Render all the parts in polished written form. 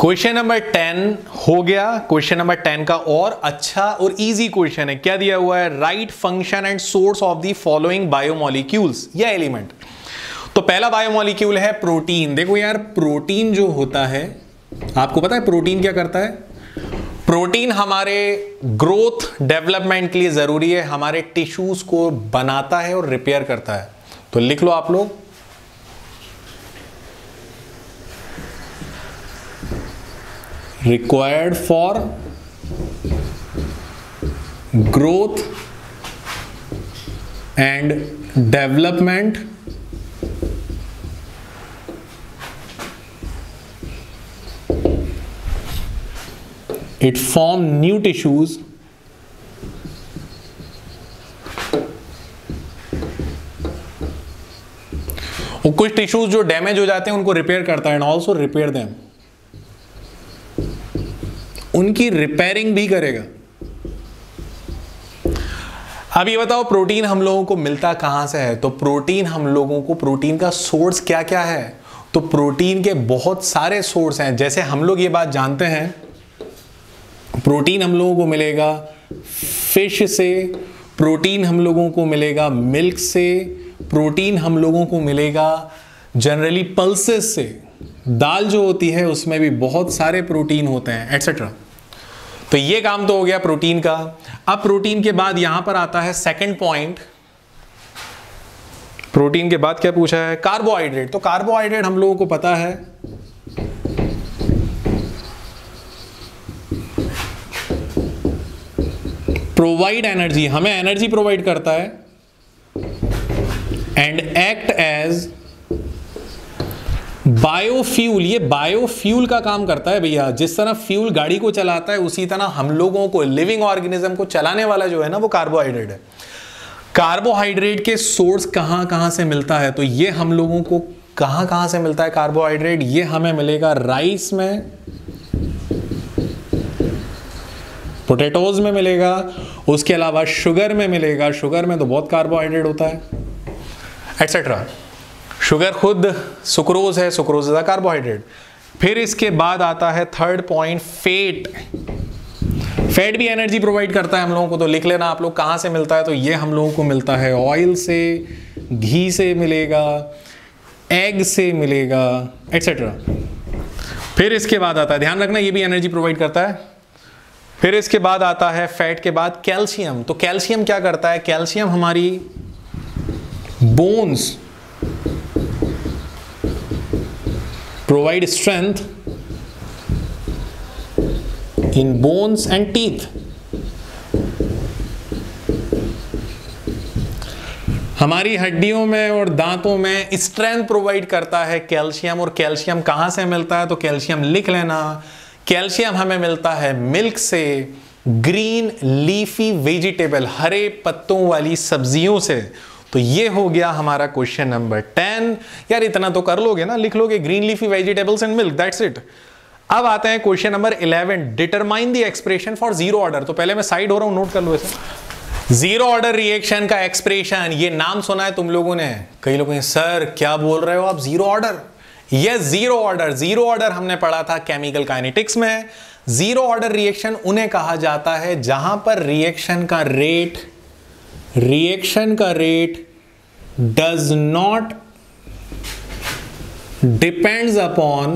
Question number 10 हो गया। Question number 10 का और अच्छा और इजी क्वेश्चन है। क्या दिया हुआ है? Write function and source of the following biomolecules या एलिमेंट। तो पहला बायोमोलिक्यूल है प्रोटीन। देखो यार, प्रोटीन जो होता है, आपको पता है प्रोटीन क्या करता है? प्रोटीन हमारे ग्रोथ डेवलपमेंट के लिए जरूरी है, हमारे टिश्यूज को बनाता है और रिपेयर करता है। तो लिख लो आप लोग, required for growth and development it form new tissues और कुछ टिश्यूज जो डैमेज हो जाते हैं उनको रिपेयर करता है एंड ऑल्सो रिपेयर देम, उनकी रिपेयरिंग भी करेगा। अब ये बताओ प्रोटीन हम लोगों को मिलता कहां से है? तो प्रोटीन हम लोगों को, प्रोटीन का सोर्स क्या क्या है? तो प्रोटीन के बहुत सारे सोर्स हैं। जैसे हम लोग ये बात जानते हैं, प्रोटीन हम लोगों को मिलेगा फिश से, प्रोटीन हम लोगों को मिलेगा मिल्क से, प्रोटीन हम लोगों को मिलेगा जनरली पल्सेस से, दाल जो होती है उसमें भी बहुत सारे प्रोटीन होते हैं एटसेट्रा। तो ये काम तो हो गया प्रोटीन का। अब प्रोटीन के बाद यहां पर आता है सेकंड पॉइंट। प्रोटीन के बाद क्या पूछा है? कार्बोहाइड्रेट। तो कार्बोहाइड्रेट हम लोगों को पता है प्रोवाइड एनर्जी, हमें एनर्जी प्रोवाइड करता है एंड एक्ट एज बायोफ्यूल। ये बायोफ्यूल का काम करता है भैया। जिस तरह फ्यूल गाड़ी को चलाता है उसी तरह हम लोगों को, लिविंग ऑर्गेनिज्म को चलाने वाला जो है ना वो कार्बोहाइड्रेट है। कार्बोहाइड्रेट के सोर्स कहां कहां से मिलता है? तो ये हम लोगों को कहां कहां से मिलता है कार्बोहाइड्रेट? ये हमें मिलेगा राइस में, पोटैटोज में मिलेगा, उसके अलावा शुगर में मिलेगा, शुगर में तो बहुत कार्बोहाइड्रेट होता है एटसेट्रा। शुगर खुद सुक्रोज है, सुक्रोज इज अ कार्बोहाइड्रेट। फिर इसके बाद आता है थर्ड पॉइंट फैट। फैट भी एनर्जी प्रोवाइड करता है हम लोगों को। तो लिख लेना आप लोग कहाँ से मिलता है। तो ये हम लोगों को मिलता है ऑयल से, घी से मिलेगा, एग से मिलेगा एटसेट्रा। फिर इसके बाद आता है, ध्यान रखना ये भी एनर्जी प्रोवाइड करता है। फिर इसके बाद आता है फैट के बाद कैल्शियम। तो कैल्शियम क्या करता है? कैल्शियम हमारी bones provide strength in bones and teeth. हमारी हड्डियों में और दांतों में स्ट्रेंथ प्रोवाइड करता है कैल्शियम। और कैल्शियम कहाँ से मिलता है? तो कैल्शियम लिख लेना, कैल्शियम हमें मिलता है मिल्क से, ग्रीन लीफी वेजिटेबल, हरे पत्तों वाली सब्जियों से। तो ये हो गया हमारा क्वेश्चन नंबर 10। यार इतना तो कर लोगे ना, लिख लोगे green leafy vegetables and milk, that's it. अब आते हैं question number 11, determine the expression for zero order. तो पहले मैं साइड हो रहा हूं, नोट कर लो इसे। जीरो ऑर्डर रिएक्शन का एक्सप्रेशन, ये नाम सुना है तुम लोगों ने? कई लोगों ने, सर क्या बोल रहे हो आप, zero order? Yes, zero order. Zero order हमने पढ़ा था केमिकल काइनेटिक्स में। जीरो ऑर्डर रिएक्शन उन्हें कहा जाता है जहां पर रिएक्शन का rate does not depends upon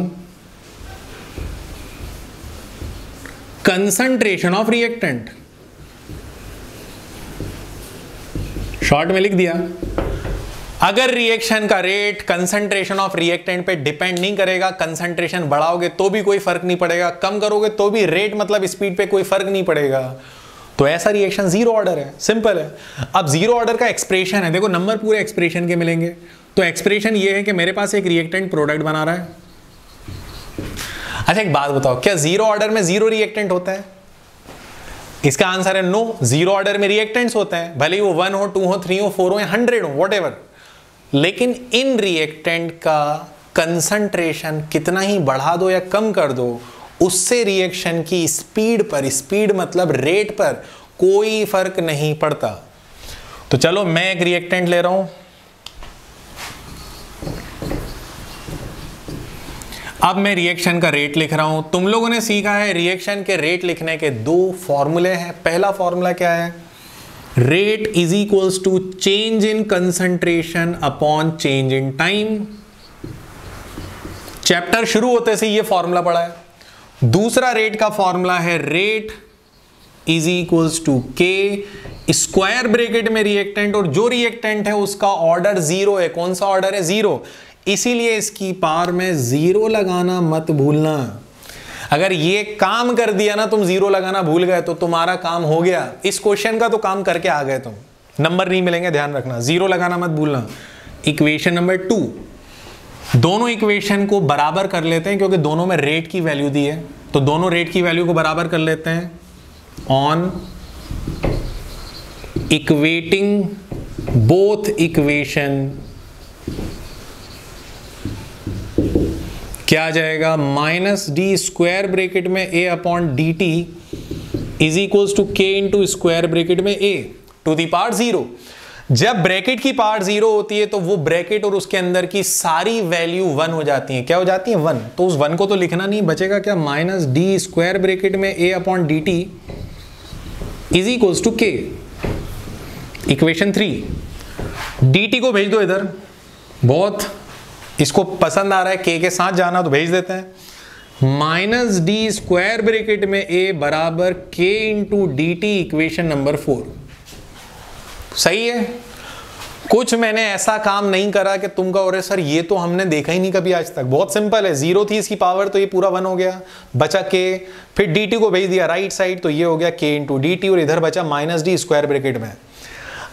concentration of reactant. Short में लिख दिया, अगर रिएक्शन का रेट कंसंट्रेशन ऑफ रिएक्टेंट पे डिपेंड नहीं करेगा, कंसंट्रेशन बढ़ाओगे तो भी कोई फर्क नहीं पड़ेगा, कम करोगे तो भी रेट मतलब स्पीड पे कोई फर्क नहीं पड़ेगा, तो ऐसा रिएक्शन जीरो ऑर्डर है। सिंपल है। अब जीरो ऑर्डर का एक्सप्रेशन है, देखो नंबर पूरे एक्सप्रेशन के मिलेंगे। तो एक्सप्रेशन ये है कि मेरे पास एक रिएक्टेंट प्रोडक्ट बना रहा है। अच्छा एक बात बताओ, क्या जीरो ऑर्डर में जीरो रिएक्टेंट होता है? इसका आंसर है नो। जीरो ऑर्डर में रिएक्टेंट्स होते हैं, भले ही वो 1 हो, 2 हो, 3 हो, 4 हो या 100 हो, व्हाटएवर, लेकिन इन रिएक्टेंट का कंसंट्रेशन कितना ही बढ़ा दो या कम कर दो, उससे रिएक्शन की स्पीड मतलब रेट पर कोई फर्क नहीं पड़ता। तो चलो मैं एक रिएक्टेंट ले रहा हूं। अब मैं रिएक्शन का रेट लिख रहा हूं। तुम लोगों ने सीखा है रिएक्शन के रेट लिखने के दो फॉर्मूले हैं। पहला फॉर्मूला क्या है, rate is equals to change in concentration upon change in time. Chapter शुरू होते से ये फॉर्मूला पड़ा है। दूसरा रेट का फॉर्मूला है रेट इज इक्वल्स टू के स्क्वायर ब्रेकेट में रिएक्टेंट, और जो रिएक्टेंट है उसका ऑर्डर जीरो है। कौन सा ऑर्डर है? जीरो। इसीलिए इसकी पावर में जीरो लगाना मत भूलना। अगर ये काम कर दिया ना तुम, जीरो लगाना भूल गए तो तुम्हारा काम हो गया। इस क्वेश्चन का तो काम करके आ गए तुम, नंबर नहीं मिलेंगे, ध्यान रखना, जीरो लगाना मत भूलना। इक्वेशन नंबर 2, दोनों इक्वेशन को बराबर कर लेते हैं क्योंकि दोनों में रेट की वैल्यू दी है, तो दोनों रेट की वैल्यू को बराबर कर लेते हैं। ऑन इक्वेटिंग बोथ इक्वेशन क्या आ जाएगा, माइनस डी स्क्वायर ब्रेकेट में A upon D T is equals to के इंटू स्क्वायर ब्रेकेट में A to the power zero. जब ब्रैकेट की पावर जीरो होती है तो वो ब्रैकेट और उसके अंदर की सारी वैल्यू वन हो जाती है। क्या हो जाती है? वन। तो उस वन को तो लिखना नहीं, बचेगा क्या, माइनस डी स्क्वायर ब्रेकेट में A upon D T is equals to के। इक्वेशन 3, डी टी को भेज दो इधर, बहुत इसको पसंद आ रहा है, के साथ जाना तो भेज देते हैं। माइनस डी स्क्वायर ब्रेकेट में ए बराबर के into D T. Equation number 4 सही है। कुछ मैंने ऐसा काम नहीं करा कि तुम कहो अरे सर ये तो हमने देखा ही नहीं कभी आज तक। बहुत सिंपल है, जीरो थी इसकी पावर तो ये पूरा वन हो गया, बचा के, फिर डी टी को भेज दिया राइट साइड तो ये हो गया के इंटू डी टी, और इधर बचा माइनस डी स्क्वायर ब्रेकेट में।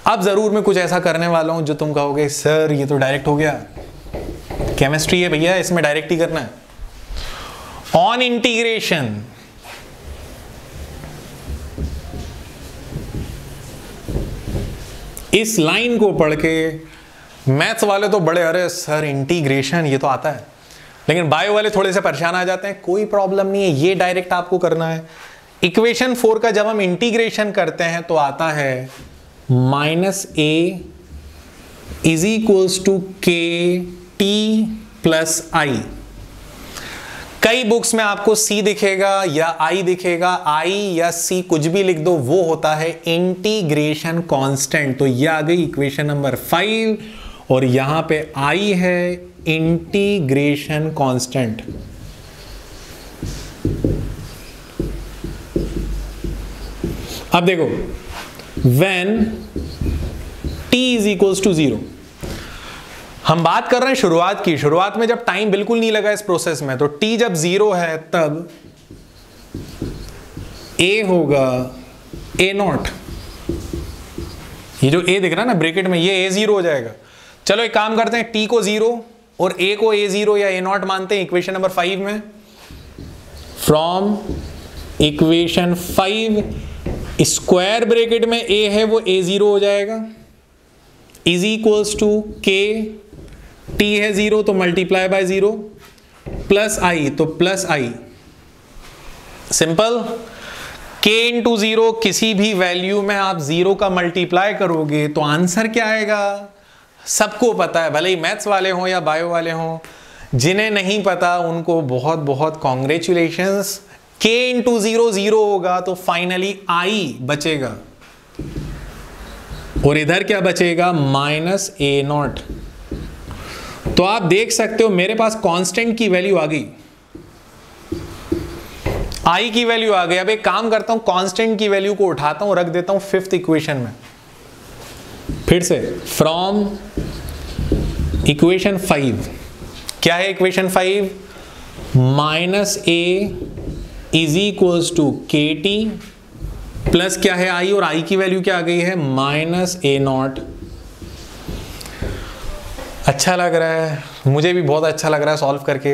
अब जरूर मैं कुछ ऐसा करने वाला हूँ जो तुम कहोगे सर ये तो डायरेक्ट हो गया, केमिस्ट्री है भैया इसमें डायरेक्ट ही करना है। ऑन इंटीग्रेशन इस लाइन को पढ़ के मैथ्स वाले तो बड़े अरे सर इंटीग्रेशन ये तो आता है, लेकिन बायो वाले थोड़े से परेशान आ जाते हैं। कोई प्रॉब्लम नहीं है, ये डायरेक्ट आपको करना है। इक्वेशन 4 का जब हम इंटीग्रेशन करते हैं तो आता है minus A is equals to के टी प्लस आई। कई बुक्स में आपको सी दिखेगा या आई दिखेगा, आई या सी कुछ भी लिख दो वो होता है इंटीग्रेशन कांस्टेंट। तो ये आ गई इक्वेशन नंबर 5, और यहां पे आई है इंटीग्रेशन कांस्टेंट। अब देखो when T is equals to zero, हम बात कर रहे हैं शुरुआत की, शुरुआत में जब टाइम बिल्कुल नहीं लगा इस प्रोसेस में, तो टी जब जीरो है तब ए होगा ए नॉट। ये जो ए दिख रहा है ना ब्रैकेट में, ये ए जीरो हो जाएगा। चलो एक काम करते हैं, टी को जीरो और ए को ए जीरो या ए नॉट मानते हैं। इक्वेशन नंबर 5 में फ्रॉम इक्वेशन 5 स्क्वायर ब्रैकेट में ए है वो ए जीरो हो जाएगा, इज इक्वल्स टू के टी है जीरो तो multiply by zero, plus I तो प्लस आई। सिंपल, के इंटू जीरो, किसी भी वैल्यू में आप जीरो का मल्टीप्लाई करोगे तो आंसर क्या आएगा सबको पता है, भले ही मैथ्स वाले हों या बायो वाले हों। जिन्हें नहीं पता उनको बहुत बहुत कॉन्ग्रेचुलेशंस। के इंटू जीरो जीरो होगा तो फाइनली आई बचेगा, और इधर क्या बचेगा, माइनस ए नॉट। तो आप देख सकते हो मेरे पास कांस्टेंट की वैल्यू आ गई, आई की वैल्यू आ गई। अब एक काम करता हूं, कांस्टेंट की वैल्यू को उठाता हूं, रख देता हूं 5th इक्वेशन में। फिर से फ्रॉम इक्वेशन 5, क्या है equation 5, minus A is equals to के टी प्लस क्या है आई, और आई की वैल्यू क्या आ गई है माइनस ए नॉट। अच्छा लग रहा है, मुझे भी बहुत अच्छा लग रहा है सॉल्व करके।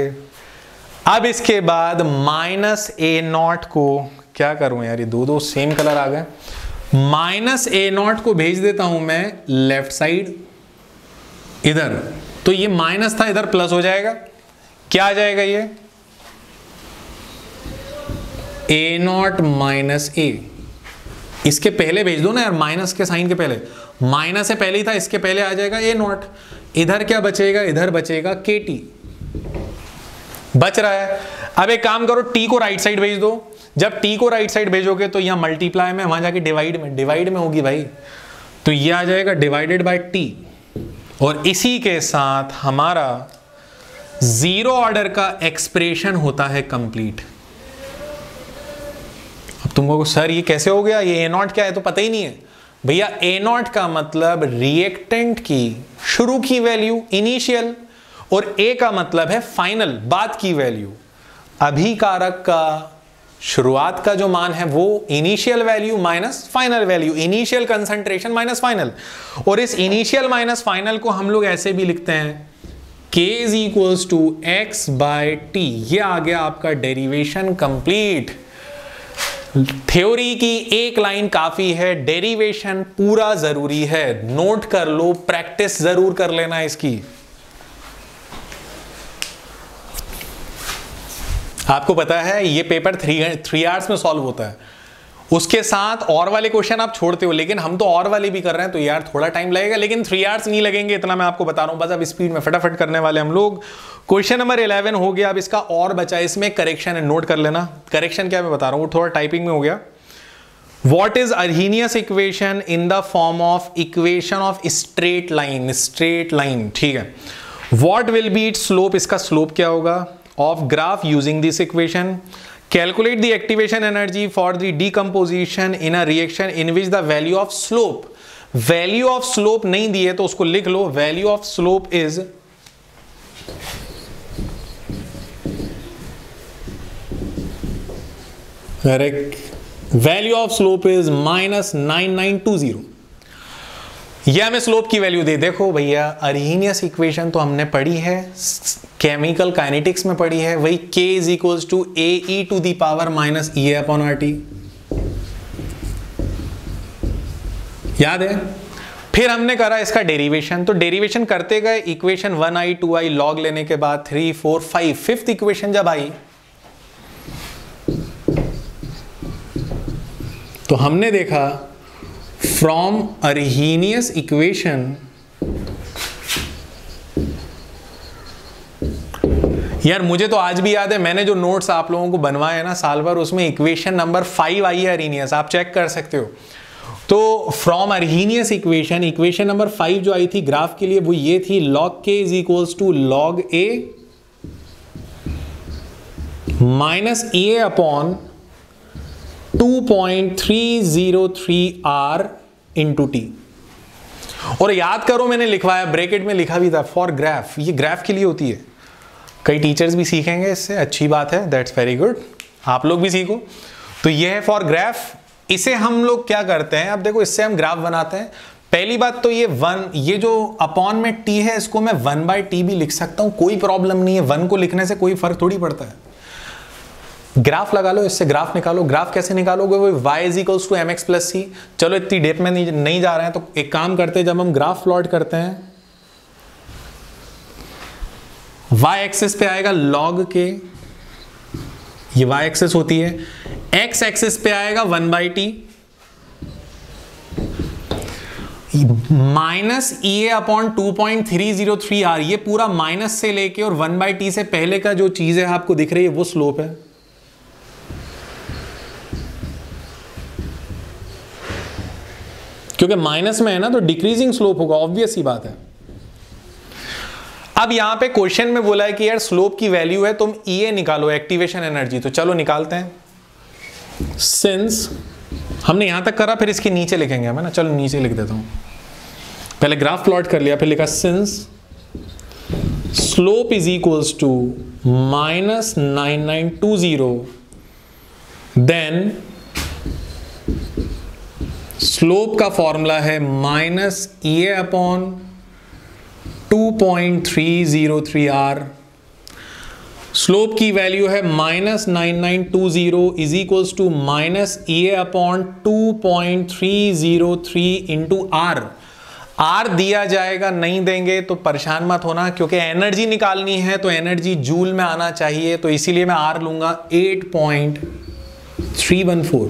अब इसके बाद माइनस ए नॉट को क्या करूं यार, ये दो सेम कलर आ गए। माइनस ए नॉट को भेज देता हूं मैं लेफ्ट साइड इधर, तो ये माइनस था इधर प्लस हो जाएगा। क्या आ जाएगा ये ए नॉट माइनस ए। इसके पहले भेज दो ना यार, माइनस के साइन के पहले, माइनस से पहले ही था, इसके पहले आ जाएगा ए नॉट। इधर क्या बचेगा, इधर बचेगा के टी। बच रहा है। अब एक काम करो, टी को राइट साइड भेज दो। जब टी को राइट साइड भेजोगे तो यहाँ मल्टीप्लाई में, वहां जाके डिवाइड में होगी भाई, तो ये आ जाएगा डिवाइडेड बाय टी। और इसी के साथ हमारा जीरो ऑर्डर का एक्सप्रेशन होता है कंप्लीट। अब तुमको सर ये कैसे हो गया, ये ए नॉट क्या है तो पता ही नहीं है। भैया ए नॉट का मतलब रिएक्टेंट की शुरू की वैल्यू इनिशियल, और ए का मतलब है फाइनल, बाद की वैल्यू। अभिकारक का शुरुआत का जो मान है वो initial value minus final value, initial concentration minus final. और इस इनिशियल माइनस फाइनल को हम लोग ऐसे भी लिखते हैं k is equals to x by T. ये आ गया आपका डेरिवेशन कंप्लीट। थ्योरी की एक लाइन काफी है, डेरिवेशन पूरा जरूरी है। नोट कर लो, प्रैक्टिस जरूर कर लेना इसकी। आपको पता है ये पेपर थ्री आवर्स में सॉल्व होता है, उसके साथ और वाले क्वेश्चन आप छोड़ते हो, लेकिन हम तो और वाले भी कर रहे हैं तो यार थोड़ा टाइम लगेगा, लेकिन 3 आवर्स नहीं लगेंगे, इतना मैं आपको बता रहा हूं। बस अब स्पीड में फटाफट करने वाले हम लोग। क्वेश्चन नंबर 11 हो गया। अब इसका और बचा है, इसमें करेक्शन है, नोट कर लेना। करेक्शन क्या मैं बता रहा हूँ, थोड़ा टाइपिंग में हो गया। What is Arrhenius equation in the form of equation of straight line. Straight line, ठीक है। What will be its slope, इसका स्लोप क्या होगा of graph using this equation. Calculate the activation energy for the decomposition in a reaction in which the value of slope, value of slope नहीं दी है तो उसको लिख लो। Value of slope is correct, value of slope is -9920। यह हमें slope की वैल्यू दे। देखो भैया अरहेनियस इक्वेशन तो हमने पढ़ी है, केमिकल काइनेटिक्स में पढ़ी है, वही k is equals to AE⁻E upon RT, याद है। फिर हमने करा इसका डेरिवेशन, तो डेरिवेशन करते गए इक्वेशन 1i 2i लॉग लेने के बाद 3 4 5 फिफ्थ इक्वेशन जब आई तो हमने देखा फ्रॉम अरहेनियस इक्वेशन, यार मुझे तो आज भी याद है, मैंने जो नोट्स आप लोगों को बनवाए ना साल भर, उसमें इक्वेशन नंबर 5 आई है अरहेनियस, आप चेक कर सकते हो। तो from Arrhenius equation, equation number 5 जो आई थी ग्राफ के लिए वो ये थी लॉग के is equals to log A minus A upon 2.303 R into T. और याद करो मैंने लिखवाया, ब्रैकेट में लिखा भी था फॉर ग्राफ, ये ग्राफ के लिए होती है। कई टीचर्स भी सीखेंगे इससे, अच्छी बात है, दैट्स वेरी गुड, आप लोग भी सीखो। तो ये है फॉर ग्राफ, इसे हम लोग क्या करते हैं, अब देखो इससे हम ग्राफ बनाते हैं। पहली बात तो ये जो अपॉन में टी है इसको मैं 1/t भी लिख सकता हूँ, कोई प्रॉब्लम नहीं है, 1 को लिखने से कोई फर्क थोड़ी पड़ता है। ग्राफ लगा लो, इससे ग्राफ निकालो। ग्राफ कैसे निकालोगे, वो y = mx + c। चलो इतनी डेप में नहीं जा रहे हैं, तो एक काम करते हैं, जब हम ग्राफ प्लॉट करते हैं y एक्सिस पे आएगा log के, ये y एक्सिस होती है, x एक्सिस पे आएगा 1/t minus EA upon 2.303 are. ये पूरा माइनस से लेके और 1/t से पहले का जो चीज है आपको दिख रही है वो स्लोप है। क्योंकि माइनस में है ना तो डिक्रीजिंग स्लोप होगा, ऑब्वियस ही बात है। अब यहां पे क्वेश्चन में बोला है कि यार स्लोप की वैल्यू है, तुम EA निकालो, एक्टिवेशन एनर्जी। तो चलो निकालते हैं। सिंस हमने यहां तक करा, फिर इसके नीचे लिखेंगे हम, है ना। चलो नीचे लिख देता हूं, पहले ग्राफ प्लॉट कर लिया, फिर लिखा since slope is equals to -9920, then slope का फॉर्मूला है minus EA upon 2.303 R, slope की वैल्यू है -9920 is equals to minus EA upon 2.303 into R. R दिया जाएगा, नहीं देंगे तो परेशान मत होना, क्योंकि एनर्जी निकालनी है तो एनर्जी जूल में आना चाहिए, तो इसीलिए मैं आर लूंगा 8.314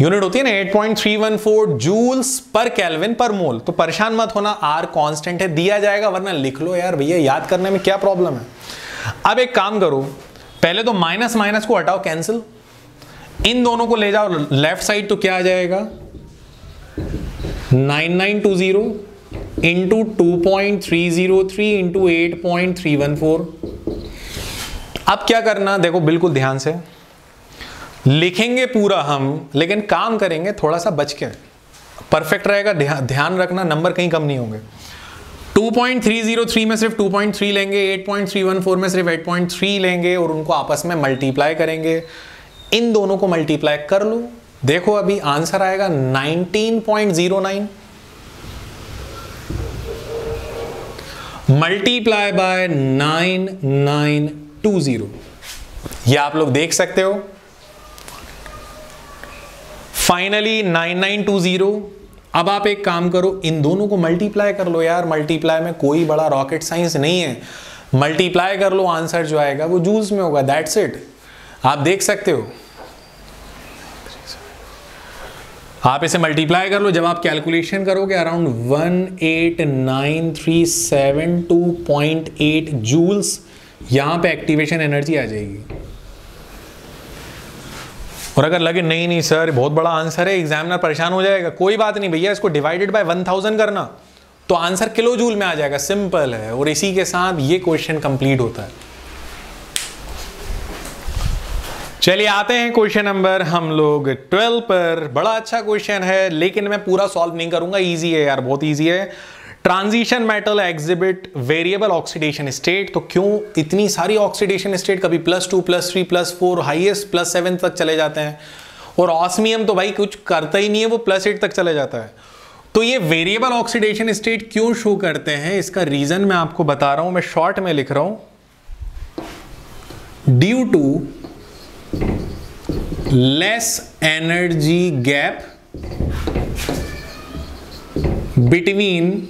यूनिट होती है ना, 8.314 जूल्स पर केल्विन पर मोल। तो परेशान मत होना, आर कांस्टेंट है, दिया जाएगा, वरना लिख लो यार भैया, याद करने में क्या प्रॉब्लम है। अब एक काम करो, पहले तो माइनस माइनस को हटाओ, कैंसिल, इन दोनों को ले जाओ लेफ्ट साइड, तो क्या आ जाएगा 9920 इंटू 2.303 इंटू 8.314। अब क्या करना, देखो बिल्कुल ध्यान से लिखेंगे पूरा हम, लेकिन काम करेंगे थोड़ा सा बच के, परफेक्ट रहेगा, ध्यान रखना, नंबर कहीं कम नहीं होंगे। 2.303 में सिर्फ 2.3 लेंगे, 8.314 में सिर्फ 8.3 लेंगे और उनको आपस में मल्टीप्लाई करेंगे। इन दोनों को मल्टीप्लाई कर लो, देखो अभी आंसर आएगा 19.09 मल्टीप्लाई बाय 9920। यह आप लोग देख सकते हो, फाइनली 9920। अब आप एक काम करो, इन दोनों को मल्टीप्लाई कर लो यार, मल्टीप्लाई में कोई बड़ा रॉकेट साइंस नहीं है, मल्टीप्लाई कर लो, आंसर जो आएगा वो जूल्स में होगा, दैट्स इट। आप देख सकते हो, आप इसे मल्टीप्लाई कर लो, जब आप कैलकुलेशन करोगे अराउंड 18937.2.8 जूल्स यहां पे एक्टिवेशन एनर्जी आ जाएगी। और अगर लगे नहीं नहीं सर बहुत बड़ा आंसर है, एग्जामिनर परेशान हो जाएगा, कोई बात नहीं भैया, इसको डिवाइडेड बाय 1000 करना तो आंसर किलो जूल में आ जाएगा, सिंपल है। और इसी के साथ ये क्वेश्चन कंप्लीट होता है। चलिए आते हैं क्वेश्चन नंबर हम लोग 12 पर। बड़ा अच्छा क्वेश्चन है, लेकिन मैं पूरा सॉल्व नहीं करूंगा, इजी है यार, बहुत इजी है। Transition metal exhibit variable oxidation state, तो क्यों इतनी सारी ऑक्सीडेशन स्टेट, कभी +2 +3 +4 हाईएस्ट +7 तक चले जाते हैं, और ऑस्मियम तो भाई कुछ करता ही नहीं है, वो +8 तक चले जाता है। तो ये वेरिएबल ऑक्सीडेशन स्टेट क्यों शो करते हैं, इसका रीजन मैं आपको बता रहा हूं, मैं शॉर्ट में लिख रहा हूं, due to less energy gap between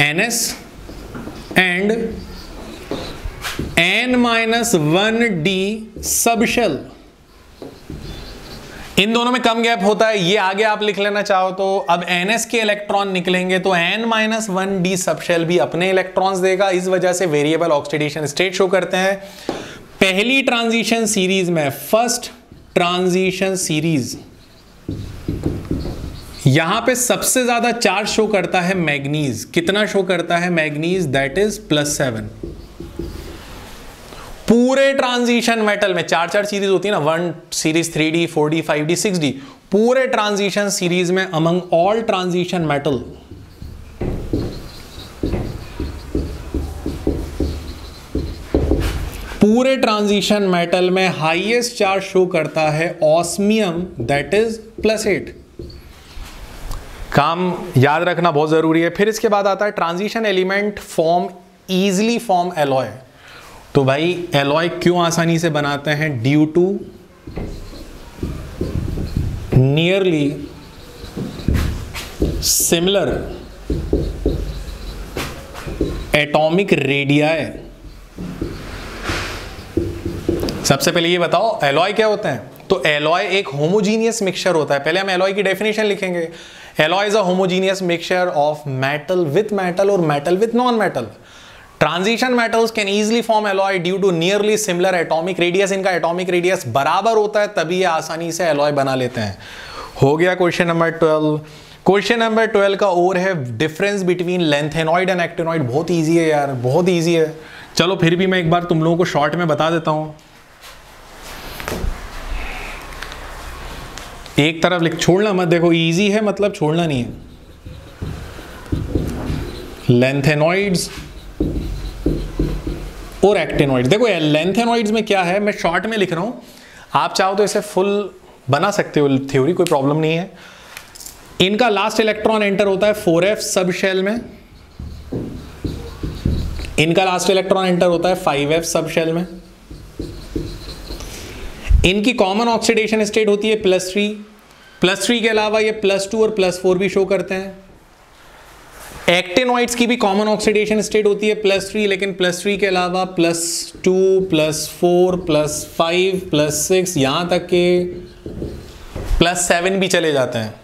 NS and N-1D subshell, इन दोनों में कम गैप होता है, ये आगे आप लिख लेना चाहो तो। अब NS के इलेक्ट्रॉन निकलेंगे तो N-1D सबशेल भी अपने इलेक्ट्रॉन्स देगा, इस वजह से वेरिएबल ऑक्सीडेशन स्टेट शो करते हैं। पहली ट्रांजिशन सीरीज में, फर्स्ट ट्रांजिशन सीरीज, यहां पे सबसे ज्यादा चार्ज शो करता है मैग्नीज, कितना शो करता है मैग्नीज, दैट इज +7। पूरे ट्रांजिशन मेटल में चार चार सीरीज होती है ना, 1 series 3D 4D 5D 6D, पूरे ट्रांजिशन सीरीज में अमंग ऑल ट्रांजिशन मेटल में हाईएस्ट चार्ज शो करता है ऑस्मियम, दैट इज +8। काम याद रखना बहुत जरूरी है। फिर इसके बाद आता है transition element form easily form alloy, तो भाई एलॉय क्यों आसानी से बनाते हैं, due to nearly similar atomic radii. सबसे पहले ये बताओ एलॉय क्या होते हैं, तो एलॉय एक होमोजीनियस मिक्सचर होता है। पहले हम एलॉय की डेफिनेशन लिखेंगे, alloy is a homogeneous mixture of metal with metal और metal with non metal. Transition metals can easily form alloy due to nearly similar atomic radius, इनका एटॉमिक रेडियस बराबर होता है तभी ये आसानी से एलॉय बना लेते हैं। हो गया क्वेश्चन नंबर 12। क्वेश्चन नंबर 12 का और है difference between lanthanoid and actinoid, बहुत ईजी है यार, बहुत ईजी है। चलो फिर भी मैं एक बार तुम लोगों को शॉर्ट में बता देता हूँ। एक तरफ लिख, छोड़ना मत, देखो इजी है मतलब छोड़ना नहीं है। लैंथेनॉइड्स और एक्टिनॉइड्स, देखो लैंथेनॉइड्स में क्या है, मैं शॉर्ट में लिख रहा हूँ, आप चाहो तो इसे फुल बना सकते हो, थ्योरी कोई प्रॉब्लम नहीं है। इनका लास्ट इलेक्ट्रॉन एंटर होता है 4f सबशेल में, इनका लास्ट इलेक्ट्रॉन एंटर होता है 5f सबशेल में। इनकी कॉमन ऑक्सीडेशन स्टेट होती है +3, +3 के अलावा ये +2 और +4 भी शो करते हैं। एक्टिनॉइड्स की भी कॉमन ऑक्सीडेशन स्टेट होती है +3, लेकिन +3 के अलावा +2 +4 +5 +6 यहाँ तक के +7 भी चले जाते हैं।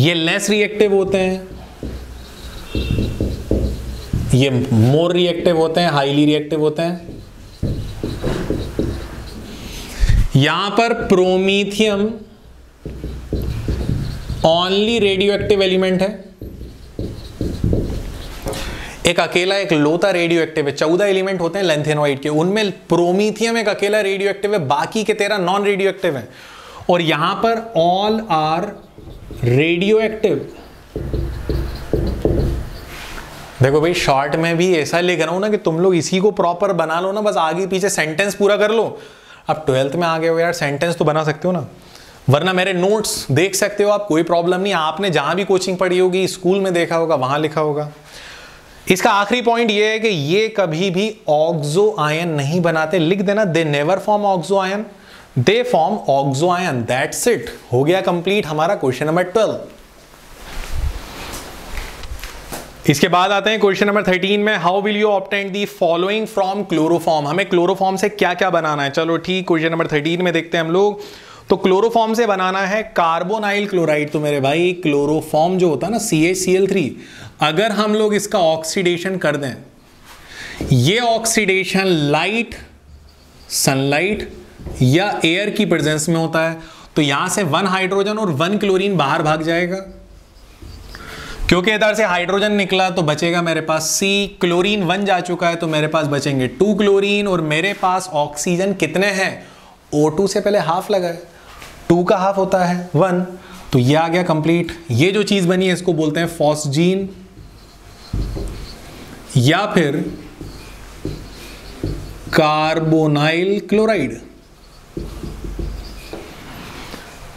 ये लेस रिएक्टिव होते हैं, ये मोर रिएक्टिव होते हैं, हाईली रिएक्टिव होते हैं। यहां पर promethium only radio active element है, एक अकेला एक लोता रेडियो एक्टिव है। 14 एलिमेंट होते हैं लैंथेनॉयड के, उनमें प्रोमीथियम एक अकेला रेडियो एक्टिव है, बाकी के 13 नॉन रेडियो एक्टिव है। और यहां पर ऑल आर रेडियो एक्टिव। देखो भाई शॉर्ट में भी ऐसा लिख रहा हूं ना कि तुम लोग इसी को प्रॉपर बना लो ना, बस आगे पीछे सेंटेंस पूरा कर लो। अब 12th में आ गए हो यार, सेंटेंस तो बना सकते हो ना, वरना मेरे नोट्स देख सकते हो आप, कोई प्रॉब्लम नहीं। आपने जहां भी कोचिंग पढ़ी होगी, स्कूल में देखा होगा, वहां लिखा होगा। इसका आखिरी पॉइंट ये है कि ये कभी भी ऑक्सो आयन नहीं बनाते, लिख देना they never form oxo ion, they form oxo ion. That's it, हो गया कंप्लीट हमारा क्वेश्चन नंबर 12। इसके बाद आते हैं क्वेश्चन नंबर 13 में, how will you obtain the following from chloroform. हमें क्लोरोफॉर्म से क्या क्या बनाना है, चलो ठीक क्वेश्चन नंबर 13 में देखते हैं हम लोग। तो क्लोरोफॉर्म से बनाना है कार्बोनाइल क्लोराइड। तो मेरे भाई क्लोरोफॉर्म जो होता है ना CaCl3, अगर हम लोग इसका ऑक्सीडेशन कर दें, ये ऑक्सीडेशन लाइट, सनलाइट या एयर की प्रेजेंस में होता है, तो यहां से 1 हाइड्रोजन और 1 क्लोरीन बाहर भाग जाएगा, क्योंकि इधर से हाइड्रोजन निकला तो बचेगा मेरे पास C, क्लोरीन 1 जा चुका है तो मेरे पास बचेंगे 2 क्लोरीन। और मेरे पास ऑक्सीजन कितने हैं, O2 से पहले हाफ लगा है, 2 का हाफ होता है 1, तो ये आ गया कंप्लीट। ये जो चीज बनी है इसको बोलते हैं फॉस्जीन या फिर कार्बोनाइल क्लोराइड।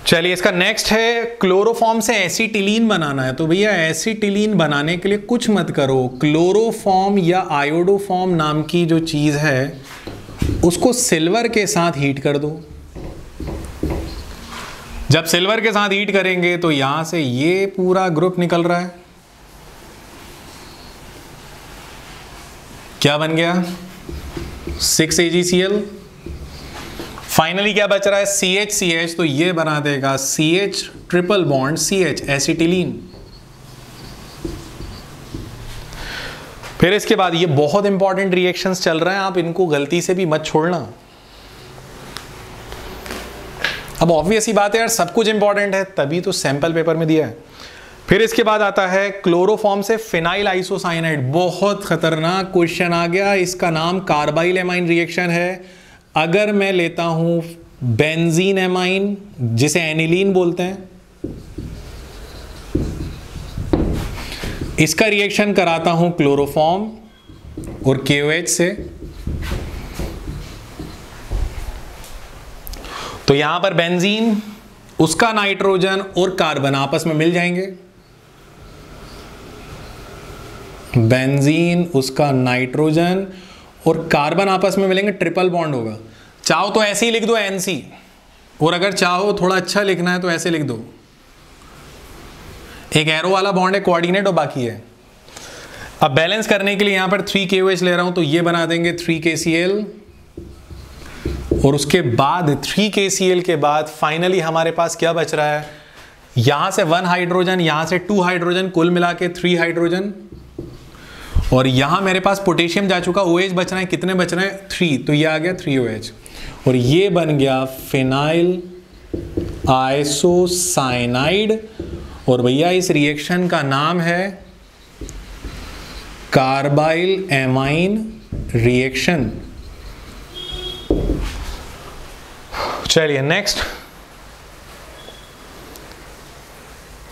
चलिए इसका नेक्स्ट है, क्लोरोफॉर्म से एसीटिलीन बनाना है। तो भैया एसीटिलीन बनाने के लिए कुछ मत करो, क्लोरोफॉर्म या आयोडोफॉर्म नाम की जो चीज है उसको सिल्वर के साथ हीट कर दो। जब सिल्वर के साथ हीट करेंगे तो यहां से ये पूरा ग्रुप निकल रहा है, क्या बन गया 6AgCl। फाइनली क्या बच रहा है CHCH, तो ये बना देगा CH triple bond CH acetylene. फिर इसके बाद ये बहुत इंपॉर्टेंट रिएक्शंस चल रहे हैं, आप इनको गलती से भी मत छोड़ना। अब ऑब्वियस ही बात है यार, सब कुछ इंपॉर्टेंट है तभी तो सैंपल पेपर में दिया है। फिर इसके बाद आता है क्लोरोफॉर्म से फिनाइल आइसोसाइनाइड, बहुत खतरनाक क्वेश्चन आ गया। इसका नाम कार्बाइल एमाइन रिएक्शन है। अगर मैं लेता हूं बेंजीन एमाइन, जिसे एनिलीन बोलते हैं, इसका रिएक्शन कराता हूं क्लोरोफॉर्म और KOH से, तो यहां पर बेंजीन, उसका नाइट्रोजन और कार्बन आपस में मिल जाएंगे। बेंजीन, उसका नाइट्रोजन और कार्बन आपस में मिलेंगे, ट्रिपल बॉन्ड होगा। चाहो तो ऐसे ही लिख दो NC, और अगर चाहो थोड़ा अच्छा लिखना है तो ऐसे लिख दो, एक एरो वाला बॉन्ड है, कोऑर्डिनेट और बाकी है। अब बैलेंस करने के लिए यहां पर 3 KOH ले रहा हूं, तो ये बना देंगे 3KCl, और उसके बाद 3KCl के बाद फाइनली हमारे पास क्या बच रहा है, यहां से 1 हाइड्रोजन, यहां से 2 हाइड्रोजन, कुल मिला के 3 हाइड्रोजन। और यहां मेरे पास पोटेशियम जा चुका, OH बच रहा है, कितने बच रहे हैं 3, तो ये आ गया 3OH, और ये बन गया फिनाइल आइसोसाइनाइड। और भैया इस रिएक्शन का नाम है कार्बाइल एमाइन रिएक्शन। चलिए नेक्स्ट,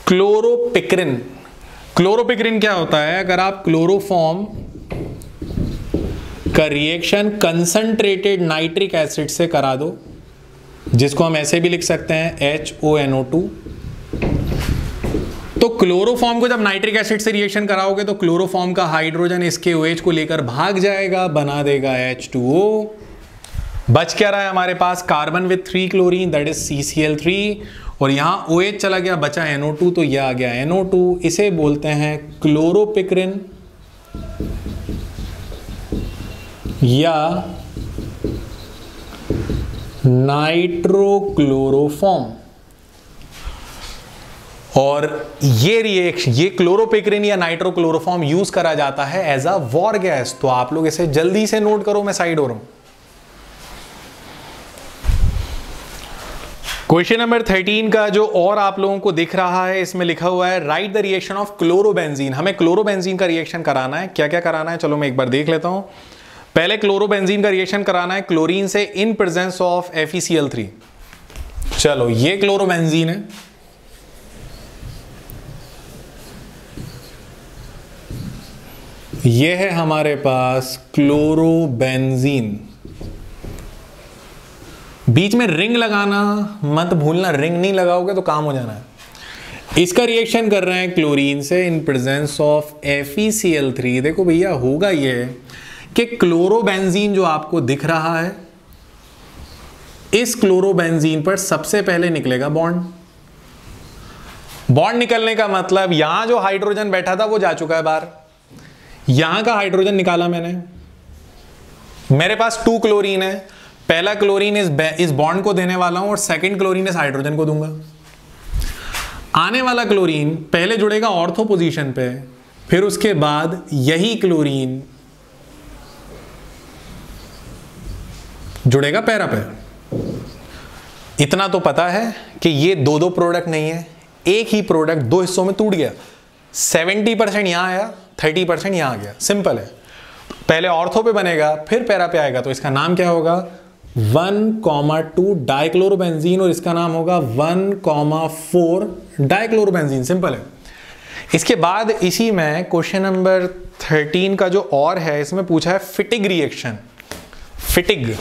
क्लोरोपिक्रिन। क्लोरोपिक्रिन क्या होता है, अगर आप क्लोरोफॉर्म का रिएक्शन कंसंट्रेटेड नाइट्रिक एसिड से करा दो, जिसको हम ऐसे भी लिख सकते हैं HONO2, तो क्लोरोफॉर्म को जब नाइट्रिक एसिड से रिएक्शन कराओगे तो क्लोरोफॉर्म का हाइड्रोजन इसके OH को लेकर भाग जाएगा, बना देगा H2O। बच क्या रहा है हमारे पास, carbon with 3 chlorine, that is CCl3, और यहाँ OH चला गया, बचा NO2, तो यह आ गया NO2। इसे बोलते हैं क्लोरोपिक्रिन या नाइट्रोक्लोरोफॉर्म। और ये रिएक्शन, ये क्लोरोपिक्रिन या नाइट्रोक्लोरोफॉर्म यूज करा जाता है एज अ वॉर गैस। तो आप लोग इसे जल्दी से नोट करो, मैं साइड हो रहा हूं। क्वेश्चन नंबर 13 का जो और आप लोगों को दिख रहा है, इसमें लिखा हुआ है write the reaction of chlorobenzene. हमें क्लोरोबेंजीन का रिएक्शन कराना है। क्या क्या कराना है चलो मैं एक बार देख लेता हूं। पहले क्लोरोबेंजीन का रिएक्शन कराना है क्लोरीन से इन प्रेजेंस ऑफ FeCl3। चलो ये क्लोरोबेंजीन है, ये है हमारे पास क्लोरोबेंजीन। बीच में रिंग लगाना मत भूलना, रिंग नहीं लगाओगे तो काम हो जाना है। इसका रिएक्शन कर रहे हैं क्लोरीन से इन प्रेजेंस ऑफ FeCl3। देखो भैया होगा ये कि क्लोरोबेंजीन जो आपको दिख रहा है, इस क्लोरोबेंजीन पर सबसे पहले निकलेगा बॉन्ड। बॉन्ड निकलने का मतलब यहां जो हाइड्रोजन बैठा था वो जा चुका है बाहर। यहां का हाइड्रोजन निकाला मैंने, मेरे पास 2 क्लोरीन है। पहला क्लोरीन इस बॉन्ड को देने वाला हूं और सेकंड क्लोरीन इस हाइड्रोजन को दूंगा। आने वाला क्लोरीन पहले जुड़ेगा ऑर्थो पोजीशन पे, फिर उसके बाद यही क्लोरीन जुड़ेगा पैरा पे। इतना तो पता है कि ये दो प्रोडक्ट नहीं है, एक ही प्रोडक्ट दो हिस्सों में टूट गया। 70% यहां आया, 30% यहां आ गया। सिंपल है, पहले ऑर्थो पे बनेगा फिर पैरा पे आएगा। तो इसका नाम क्या होगा 1,2 डाइक्लोरोबेंजीन और इसका नाम होगा 1,4 डाइक्लोरोबेंजीन। सिंपल है। इसके बाद इसी में क्वेश्चन नंबर 13 का जो और है, इसमें पूछा है फिटिंग रिएक्शन। फिटिंग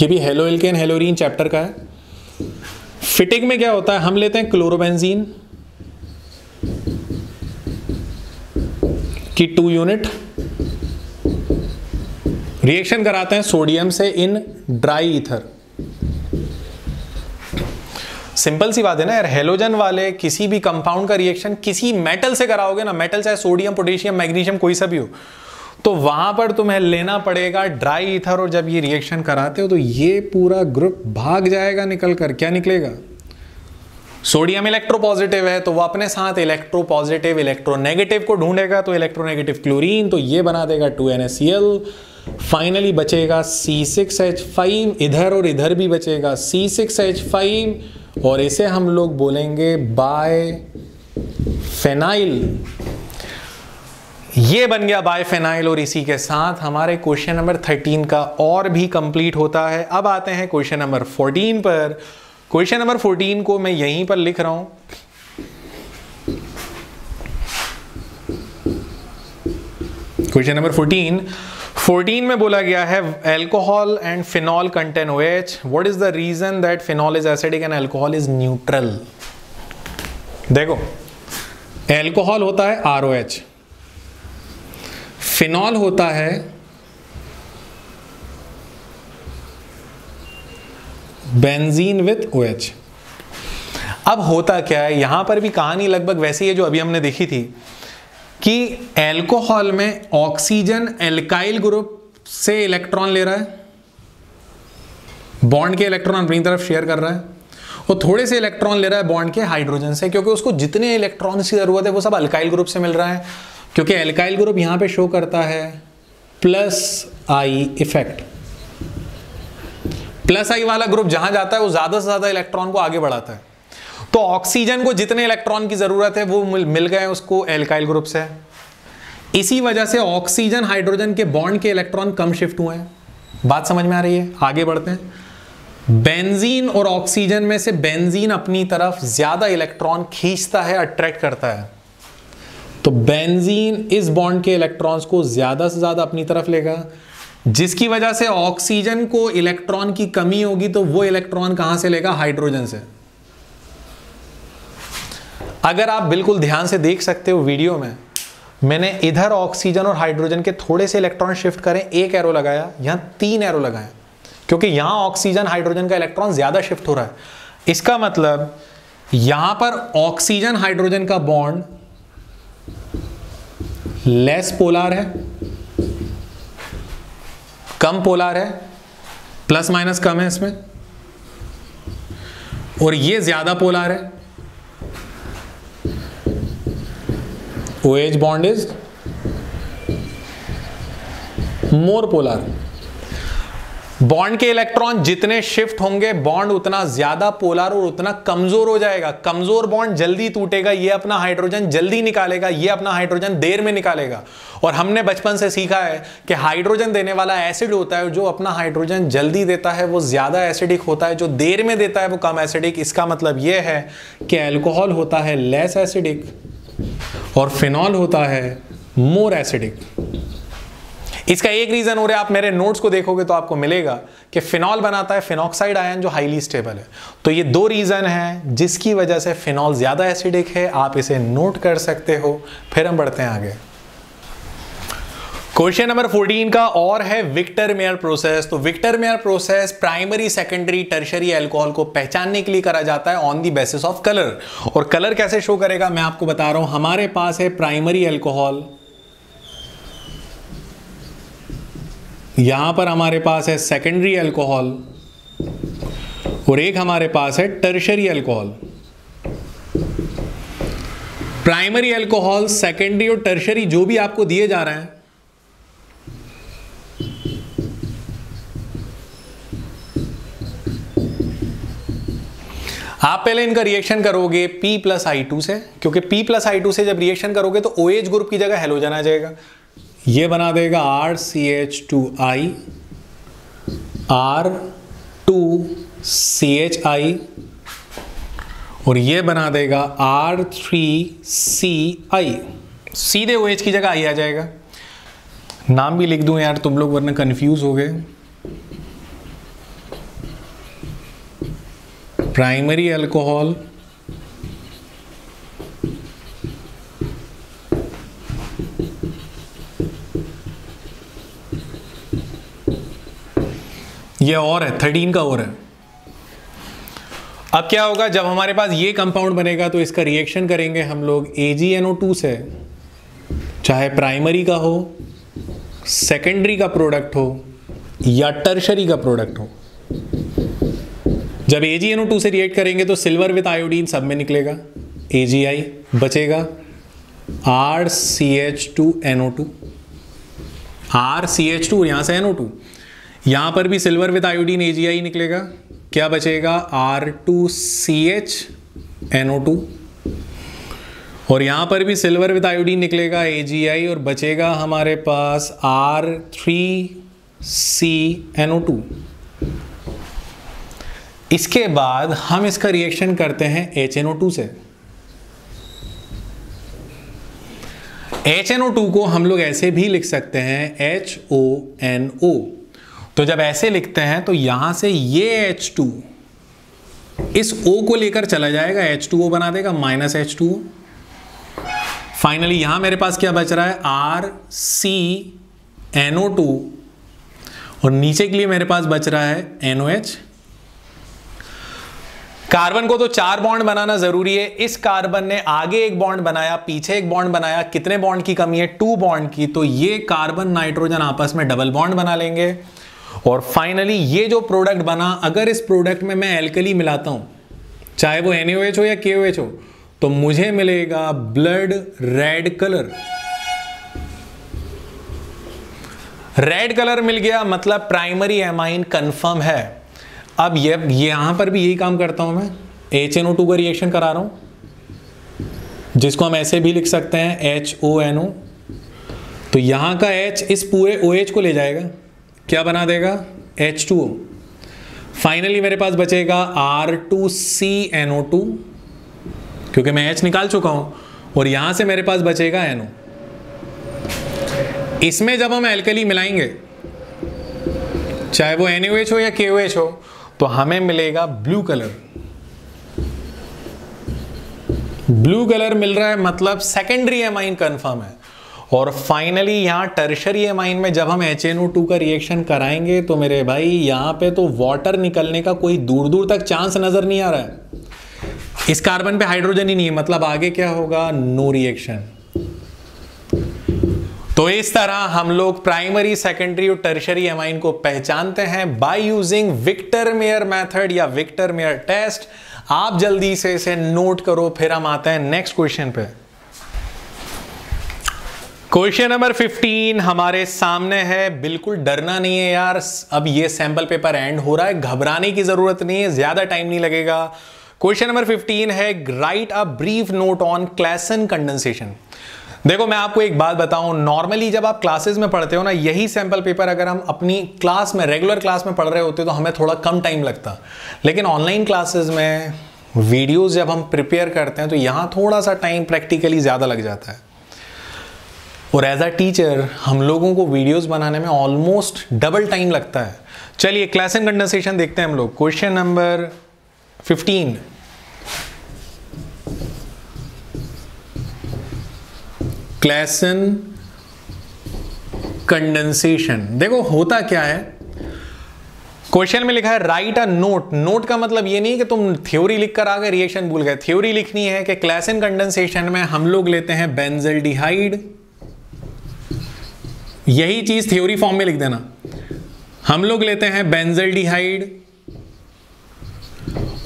ये भी हेलो एल्केन हेलोरीन चैप्टर का है। फिटिंग में क्या होता है, हम लेते हैं क्लोरोबेंजीन की 2 यूनिट, रिएक्शन कराते हैं सोडियम से इन ड्राई ईथर। सिंपल सी बात है ना यार, हेलोजन वाले किसी भी कंपाउंड का रिएक्शन किसी मेटल से कराओगे ना, मेटल चाहे सोडियम पोटेशियम मैग्नीशियम कोई सा भी हो, तो वहां पर तुम्हें लेना पड़ेगा ड्राई ईथर। और जब ये रिएक्शन कराते हो तो ये पूरा ग्रुप भाग जाएगा निकल कर। क्या निकलेगा, सोडियम इलेक्ट्रोपॉजिटिव है तो वो अपने साथ इलेक्ट्रोपॉजिटिव इलेक्ट्रोनेगेटिव को ढूंढेगा, तो इलेक्ट्रोनेगेटिव क्लोरीन, तो ये बना देगा 2NaCl। फाइनली बचेगा C6H5 इधर, और इधर भी बचेगा C6H5, और इसे हम लोग बोलेंगे बायफेनाइल। ये बन गया बायफेनाइल। और इसी के साथ हमारे क्वेश्चन नंबर 13 का और भी कंप्लीट होता है। अब आते हैं क्वेश्चन नंबर 14 पर। क्वेश्चन नंबर 14 को मैं यहीं पर लिख रहा हूं। क्वेश्चन नंबर 14 में बोला गया है alcohol and phenol contain OH, what is the reason that phenol is acidic and alcohol is neutral. देखो एल्कोहल होता है ROH, फिनॉल होता है बेंजीन विद OH। अब होता क्या है, यहां पर भी कहानी लगभग वैसी है जो अभी हमने देखी थी कि एल्कोहल में ऑक्सीजन एल्काइल ग्रुप से इलेक्ट्रॉन ले रहा है, बॉन्ड के इलेक्ट्रॉन अपनी तरफ शेयर कर रहा है, और थोड़े से इलेक्ट्रॉन ले रहा है बॉन्ड के हाइड्रोजन से, क्योंकि उसको जितने इलेक्ट्रॉन्स की जरूरत है वो सब अल्काइल ग्रुप से मिल रहा है, क्योंकि एल्काइल ग्रुप यहां पे शो करता है +I इफेक्ट। +I वाला ग्रुप जहां जाता है वो ज्यादा से ज्यादा इलेक्ट्रॉन को आगे बढ़ाता है। तो ऑक्सीजन को जितने इलेक्ट्रॉन की जरूरत है वो मिल गए उसको एल्काइल ग्रुप से। इसी वजह से ऑक्सीजन हाइड्रोजन के बॉन्ड के इलेक्ट्रॉन कम शिफ्ट हुए हैं। बात समझ में आ रही है, आगे बढ़ते हैं। बेंजीन और ऑक्सीजन में से बेंजीन अपनी तरफ ज्यादा इलेक्ट्रॉन खींचता है, अट्रैक्ट करता है, तो बेंजीन इस बॉन्ड के इलेक्ट्रॉन्स को ज्यादा से ज्यादा अपनी तरफ लेगा, जिसकी वजह से ऑक्सीजन को इलेक्ट्रॉन की कमी होगी, तो वो इलेक्ट्रॉन कहां से लेगा, हाइड्रोजन से। अगर आप बिल्कुल ध्यान से देख सकते हो वीडियो में, मैंने इधर ऑक्सीजन और हाइड्रोजन के थोड़े से इलेक्ट्रॉन शिफ्ट करें, 1 एरो लगाया, यहां 3 एरो लगाया, क्योंकि यहां ऑक्सीजन हाइड्रोजन का इलेक्ट्रॉन ज्यादा शिफ्ट हो रहा है। इसका मतलब यहां पर ऑक्सीजन हाइड्रोजन का बॉन्ड लेस पोलार है, कम पोलार है, ± कम है इसमें, और ये ज्यादा पोलार है, OH bond is more polar। Bond के इलेक्ट्रॉन जितने शिफ्ट होंगे बॉन्ड उतना ज्यादा पोलर और उतना कमजोर हो जाएगा। कमजोर बॉन्ड जल्दी टूटेगा, ये अपना हाइड्रोजन जल्दी निकालेगा, ये अपना हाइड्रोजन देर में निकालेगा। और हमने बचपन से सीखा है कि हाइड्रोजन देने वाला एसिड होता है, जो अपना हाइड्रोजन जल्दी देता है वो ज्यादा एसिडिक होता है, जो देर में देता है वो कम एसिडिक। इसका मतलब ये है कि एल्कोहल होता है लेस एसिडिक और फिनॉल होता है मोर एसिडिक। इसका एक रीजन और है, आप मेरे नोट्स को देखोगे तो आपको मिलेगा कि फिनॉल बनाता है फिनॉक्साइड आयन जो हाईली स्टेबल है। तो ये दो रीजन हैं जिसकी वजह से फिनॉल ज्यादा एसिडिक है, आप इसे नोट कर सकते हो। फिर हम बढ़ते हैं आगे। क्वेश्चन नंबर 14 का और है विक्टर मेयर प्रोसेस। तो Victor Meyer process primary, secondary, tertiary alcohol को पहचानने के लिए करा जाता है on the basis of colour. और कलर कैसे शो करेगा मैं आपको बता रहा हूं। हमारे पास है प्राइमरी अल्कोहल, यहां पर हमारे पास है सेकेंडरी अल्कोहल और एक हमारे पास है tertiary alcohol. Primary alcohol, secondary और टर्शरी जो भी आपको दिए जा रहे हैं आप पहले इनका रिएक्शन करोगे P+I2 से, क्योंकि P+I2 से जब रिएक्शन करोगे तो OH ग्रुप की जगह हेलोजन आ जाएगा। ये बना देगा RCH2I, R2CHI और ये बना देगा R3CI। सीधे OH की जगह I आ जाएगा। नाम भी लिख दूं यार तुम लोग वरना कंफ्यूज हो गए। प्राइमरी अल्कोहल, ये और है 13 का और है। अब क्या होगा, जब हमारे पास ये कंपाउंड बनेगा तो इसका रिएक्शन करेंगे हम लोग AgNO2 से, चाहे प्राइमरी का हो, सेकेंडरी का प्रोडक्ट हो या टर्शरी का प्रोडक्ट हो। जब AgNO2 से रिएक्ट करेंगे तो सिल्वर विद आयोडीन सब में निकलेगा AgI, बचेगा RCH2NO2, RCH2 और यहां से NO2। यहां पर भी सिल्वर विद आयोडीन AgI निकलेगा, क्या बचेगा R2CHNO2 और यहां पर भी सिल्वर विद आयोडीन निकलेगा AgI और बचेगा हमारे पास R3CNO2। इसके बाद हम इसका रिएक्शन करते हैं HNO2 से। HNO2 को हम लोग ऐसे भी लिख सकते हैं HONO। तो जब ऐसे लिखते हैं तो यहां से ये H2 इस O को लेकर चला जाएगा, H2O बना देगा माइनस H2O। फाइनली यहां मेरे पास क्या बच रहा है RCNO2 और नीचे के लिए मेरे पास बच रहा है NOH। कार्बन को तो चार बॉन्ड बनाना जरूरी है। इस कार्बन ने आगे एक बॉन्ड बनाया, पीछे एक बॉन्ड बनाया, कितने बॉन्ड की कमी है, 2 बॉन्ड की। तो ये कार्बन नाइट्रोजन आपस में डबल बॉन्ड बना लेंगे और फाइनली ये जो प्रोडक्ट बना, अगर इस प्रोडक्ट में मैं एल्कली मिलाता हूं, चाहे वो NaOH हो या KOH हो, तो मुझे मिलेगा blood red colour. Red colour मिल गया मतलब प्राइमरी एमाइन कंफर्म है। अब ये यहां पर भी यही काम करता हूं मैं, HNO2 का रिएक्शन करा रहा हूं जिसको हम ऐसे भी लिख सकते हैं HONO। तो यहां का H इस पूरे OH को ले जाएगा, क्या बना देगा H2O। फाइनली मेरे पास बचेगा R2CNO2 क्योंकि मैं H निकाल चुका हूं और यहां से मेरे पास बचेगा NO। इसमें जब हम एल्कली मिलाएंगे, चाहे वो NaOH हो या KOH हो, तो हमें मिलेगा ब्लू कलर। ब्लू कलर मिल रहा है मतलब सेकेंडरी एमाइन कंफर्म है। और फाइनली यहां टर्शरी एमाइन में जब हम HNO2 का रिएक्शन कराएंगे तो मेरे भाई यहां पे तो वाटर निकलने का कोई दूर दूर तक चांस नजर नहीं आ रहा है। इस कार्बन पे हाइड्रोजन ही नहीं है, मतलब आगे क्या होगा, नो रिएक्शन। तो इस तरह हम लोग प्राइमरी, सेकेंडरी और टर्शरी एमाइन को पहचानते हैं by using Victor Meyer method या विक्टर मेयर टेस्ट। आप जल्दी से इसे नोट करो, फिर हम आते हैं नेक्स्ट क्वेश्चन पे। क्वेश्चन नंबर 15 हमारे सामने है। बिल्कुल डरना नहीं है यार, अब ये सैंपल पेपर एंड हो रहा है, घबराने की जरूरत नहीं है, ज्यादा टाइम नहीं लगेगा। क्वेश्चन नंबर 15 है write a brief note on Claisen condensation. देखो मैं आपको एक बात बताऊं, नॉर्मली जब आप क्लासेस में पढ़ते हो ना, यही सैंपल पेपर अगर हम अपनी क्लास में रेगुलर क्लास में पढ़ रहे होते तो हमें थोड़ा कम टाइम लगता, लेकिन ऑनलाइन क्लासेस में वीडियोस जब हम प्रिपेयर करते हैं तो यहाँ थोड़ा सा टाइम प्रैक्टिकली ज़्यादा लग जाता है। और एज अ टीचर हम लोगों को वीडियोज़ बनाने में ऑलमोस्ट डबल टाइम लगता है। चलिए क्लैसन कंडेंसेशन देखते हैं हम लोग। Question number 15 Claisen condensation. देखो होता क्या है, क्वेश्चन में लिखा है राइट अ नोट। नोट का मतलब ये नहीं कि तुम थ्योरी लिखकर आ गए रिएक्शन भूल गए। थ्योरी लिखनी है कि क्लैसन कंडेंसेशन में हम लोग लेते हैं बेंजल्डिहाइड, यही चीज थ्योरी फॉर्म में लिख देना। हम लोग लेते हैं बेंजल्डिहाइड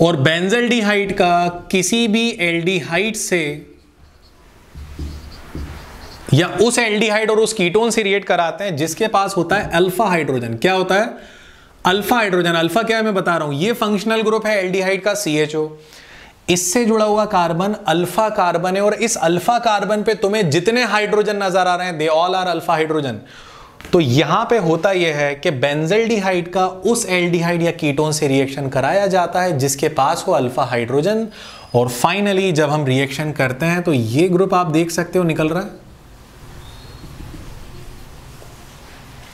और बेंजल्डिहाइड का किसी भी एल्डिहाइड से या उस एल्डिहाइड और उस कीटोन से रिएक्ट कराते हैं जिसके पास होता है अल्फा हाइड्रोजन। क्या होता है? Alpha hydrogen. अल्फा क्या है मैं बता रहा हूं, ये फंक्शनल ग्रुप है एल्डिहाइड का, CHO, इससे जुड़ा हुआ कार्बन अल्फा कार्बन है और इस अल्फा कार्बन पे तुम्हें जितने हाइड्रोजन नजर आ रहे हैं they all are alpha hydrogen. तो यहां पे होता यह है कि बेंजल्डिहाइड का उस एल्डिहाइड या कीटोन से रिएक्शन कराया जाता है जिसके पास हो अल्फा हाइड्रोजन और फाइनली जब हम रिएक्शन करते हैं तो ये ग्रुप आप देख सकते हो निकल रहा है,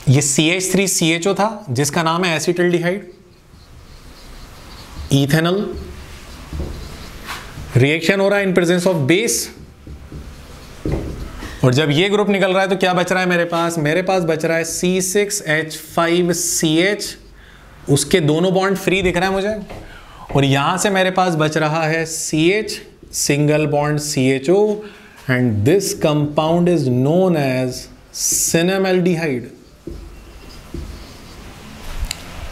ये CH3CHO था जिसका नाम है एसीटिलीन, इथेनॉल। रिएक्शन हो रहा है इन प्रेजेंस ऑफ बेस और जब ये ग्रुप निकल रहा है तो क्या बच रहा है मेरे पास? मेरे पास बच रहा है C6H5CH, उसके दोनों बॉन्ड फ्री दिख रहा है मुझे और यहां से मेरे पास बच रहा है CH single bond CHO and this compound is known as cinnamaldehyde.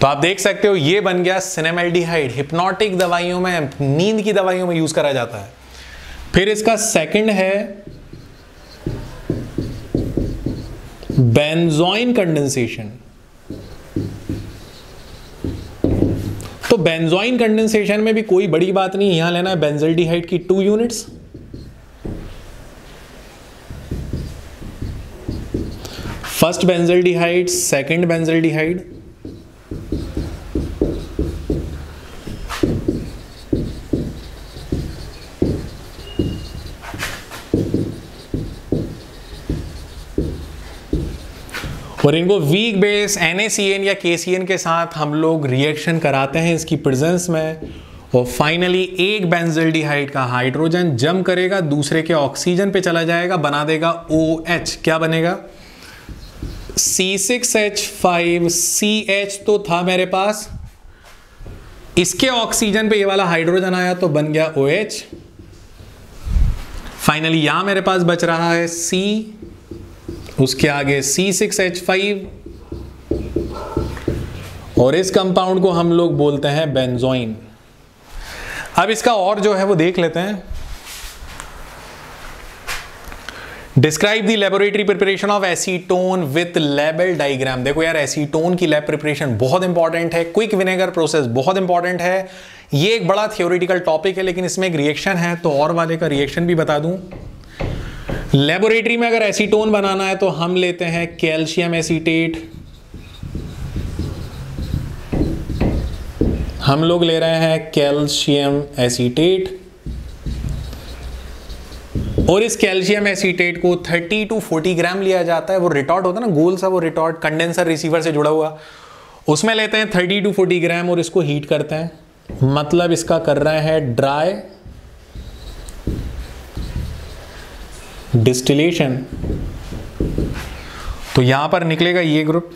तो आप देख सकते हो ये बन गया सिनेमल्डिहाइड, हिप्नोटिक दवाइयों में, नींद की दवाइयों में यूज करा जाता है। फिर इसका सेकंड है बेंजोइन कंडेंसेशन। तो बेंजोइन कंडेंसेशन में भी कोई बड़ी बात नहीं, यहां लेना है बेंजल्डिहाइड की 2 units first benzaldehyde second benzaldehyde. और इनको वीक बेस NaCN या KCN के साथ हम लोग रिएक्शन कराते हैं इसकी प्रेजेंस में और फाइनली एक बेंजल्डिहाइड का हाइड्रोजन जम करेगा दूसरे के ऑक्सीजन पे चला जाएगा, बना देगा OH। क्या बनेगा? C6H5CH तो था मेरे पास, इसके ऑक्सीजन पे ये वाला हाइड्रोजन आया तो बन गया OH। फाइनली यहां मेरे पास बच रहा है C, उसके आगे C6H5 और इस कंपाउंड को हम लोग बोलते हैं बेंजोइन। अब इसका और जो है वो देख लेते हैं। Describe the laboratory preparation of acetone with label diagram. देखो यार एसीटोन की लैब प्रिपरेशन बहुत इंपॉर्टेंट है, क्विक विनेगर प्रोसेस बहुत इंपॉर्टेंट है। ये एक बड़ा थियोरिटिकल टॉपिक है लेकिन इसमें एक रिएक्शन है तो और वाले का रिएक्शन भी बता दूं। लेबोरेटरी में अगर एसीटोन बनाना है तो हम लेते हैं कैल्शियम एसीटेट, हम लोग ले रहे हैं कैल्शियम एसीटेट और इस कैल्शियम एसीटेट को 30 टू 40 ग्राम लिया जाता है। वो रिटॉर्ट होता है ना गोल सा, वो रिटॉर्ट कंडेंसर रिसीवर से जुड़ा हुआ, उसमें लेते हैं 30 टू 40 ग्राम और इसको हीट करते हैं। मतलब इसका कर रहे हैं ड्राई डिस्टिलेशन तो यहां पर निकलेगा ये ग्रुप।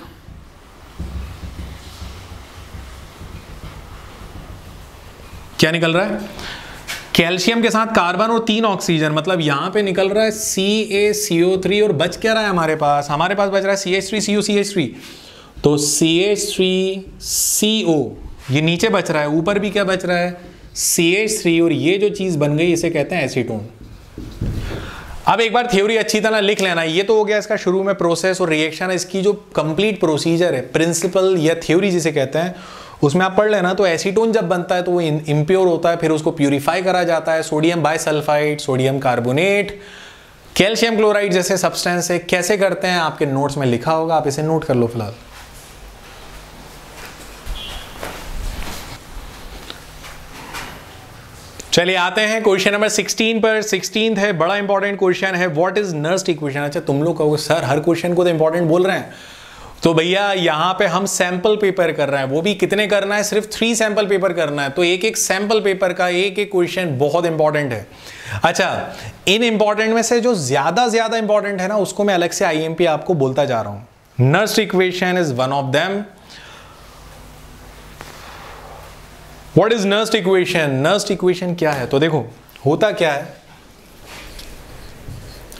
क्या निकल रहा है? कैल्शियम के साथ कार्बन और 3 ऑक्सीजन, मतलब यहां पे निकल रहा है CaCO3 और बच क्या रहा है हमारे पास? हमारे पास बच रहा है CH3COCH3 तो CH3CO ये नीचे बच रहा है, ऊपर भी क्या बच रहा है CH3 और ये जो चीज़ बन गई इसे कहते हैं एसीटोन। अब एक बार थ्योरी अच्छी तरह लिख लेना। ये तो हो गया इसका शुरू में प्रोसेस और रिएक्शन, इसकी जो कंप्लीट प्रोसीजर है, प्रिंसिपल या थ्योरी जिसे कहते हैं, उसमें आप पढ़ लेना। तो एसीटोन जब बनता है तो वो इम्प्योर होता है, फिर उसको प्यूरिफाई करा जाता है sodium bisulphite, sodium carbonate, calcium chloride जैसे सब्सटेंस है। कैसे करते हैं आपके नोट्स में लिखा होगा, आप इसे नोट कर लो फिलहाल। चलिए आते हैं क्वेश्चन नंबर 16 पर। 16 है, बड़ा इंपॉर्टेंट क्वेश्चन है, व्हाट इज नर्स्ट इक्वेशन। अच्छा तुम लोग कहोगे सर हर क्वेश्चन को तो इंपॉर्टेंट बोल रहे हैं, तो भैया यहाँ पे हम सैंपल पेपर कर रहे हैं, वो भी कितने करना है, सिर्फ 3 सैंपल पेपर करना है। तो एक एक सैंपल पेपर का एक एक क्वेश्चन बहुत इंपॉर्टेंट है। अच्छा इन इंपॉर्टेंट में से जो ज्यादा इंपॉर्टेंट है ना, उसको मैं अलग से IMP आपको बोलता जा रहा हूँ। Nernst equation is one of them. What is Nernst equation? Nernst equation क्या है, तो देखो होता क्या है,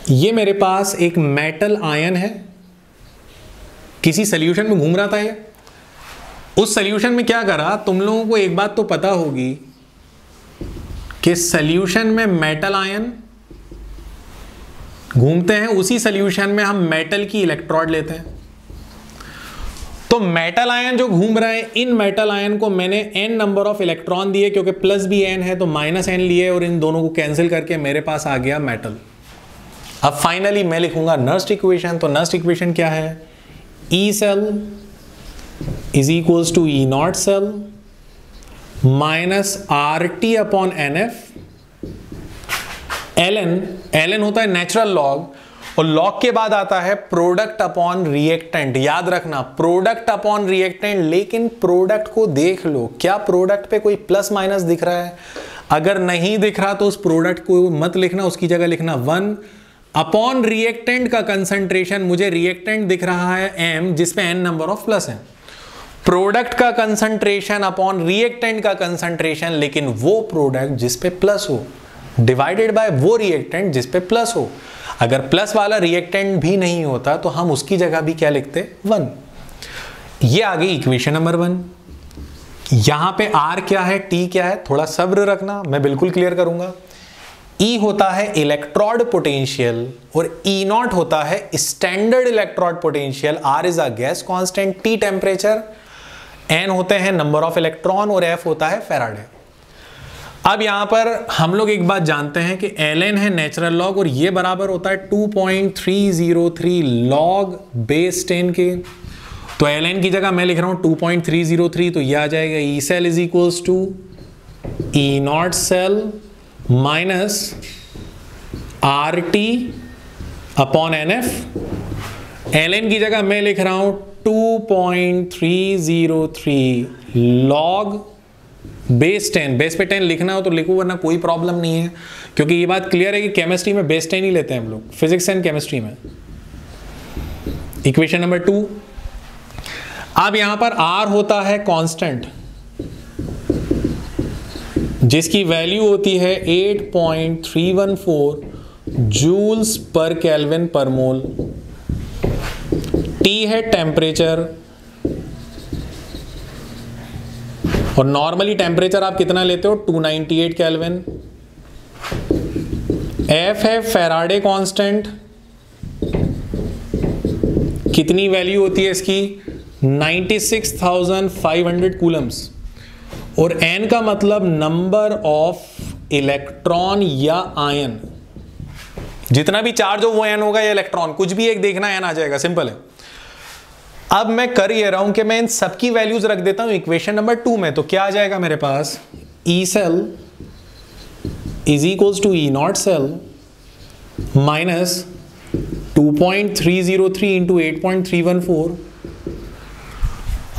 ये मेरे पास एक मेटल आयन है, किसी सॉल्यूशन में घूम रहा था ये। उस सॉल्यूशन में क्या करा, तुम लोगों को एक बात तो पता होगी कि सॉल्यूशन में मेटल आयन घूमते हैं, उसी सॉल्यूशन में हम मेटल की इलेक्ट्रोड लेते हैं। तो मेटल आयन जो घूम रहा है, इन मेटल आयन को मैंने n नंबर ऑफ इलेक्ट्रॉन दिए, क्योंकि प्लस भी n है तो माइनस n लिए, और इन दोनों को कैंसिल करके मेरे पास आ गया मेटल। अब फाइनली मैं लिखूंगा नर्स्ट इक्वेशन। तो नर्स्ट इक्वेशन क्या है, E cell is equals to E not cell minus RT upon NF, LN होता है नेचुरल लॉग, और लॉग के बाद आता है प्रोडक्ट अपॉन रिएक्टेंट। याद रखना प्रोडक्ट अपॉन रिएक्टेंट, लेकिन प्रोडक्ट को देख लो, क्या प्रोडक्ट पे कोई प्लस माइनस दिख रहा है? अगर नहीं दिख रहा तो उस प्रोडक्ट को मत लिखना, उसकी जगह लिखना 1 अपॉन रिएक्टेंट का कंसंट्रेशन। मुझे रिएक्टेंट दिख रहा है M, जिसपे N नंबर ऑफ प्लस है, प्रोडक्ट का कंसंट्रेशन अपॉन रिएक्टेंट का कंसंट्रेशन, लेकिन वो प्रोडक्ट जिसपे प्लस हो डिवाइडेड बाय वो रिएक्टेंट जिसपे प्लस हो। अगर प्लस वाला रिएक्टेंट भी नहीं होता तो हम उसकी जगह भी क्या लिखते, 1। ये आ गई इक्वेशन नंबर 1। यहां पे R क्या है, T क्या है, थोड़ा सब्र रखना, मैं बिल्कुल क्लियर करूंगा। E होता है इलेक्ट्रोड पोटेंशियल और E नॉट होता है standard electrode potential. R is a gas constant, T temperature, N होते हैं नंबर ऑफ इलेक्ट्रॉन और F होता है फेराडे। अब यहाँ पर हम लोग एक बात जानते हैं कि ln है नेचुरल लॉग और ये बराबर होता है 2.303 लॉग बेस 10 के। तो ln की जगह मैं लिख रहा हूँ 2.303, तो ये आ जाएगा E cell is equals to E not cell minus RT upon NF। ln की जगह मैं लिख रहा हूँ 2.303 लॉग बेस 10, बेस पे 10 लिखना हो तो लिखो वरना कोई प्रॉब्लम नहीं है, क्योंकि ये बात क्लियर है कि केमिस्ट्री में बेस 10 ही लेते हैं हम लोग, फिजिक्स एंड केमिस्ट्री में। Equation number 2। अब यहां पर R होता है कांस्टेंट, जिसकी वैल्यू होती है 8.314 जूल्स पर केल्विन पर मोल। T है टेम्परेचर और नॉर्मली टेम्परेचर आप कितना लेते हो, 298 केल्विन। F है फेराडे कांस्टेंट, कितनी वैल्यू होती है इसकी, 96,500 कूलम्स, और N का मतलब नंबर ऑफ इलेक्ट्रॉन या आयन, जितना भी चार्ज हो वो N होगा या इलेक्ट्रॉन, कुछ भी एक देखना N आ जाएगा, सिंपल है। अब मैं कर ये रहा हूं कि मैं इन सबकी वैल्यूज रख देता हूं इक्वेशन नंबर 2 में। तो क्या आ जाएगा मेरे पास, E cell is equals to E not cell minus 2.303 into 8.314,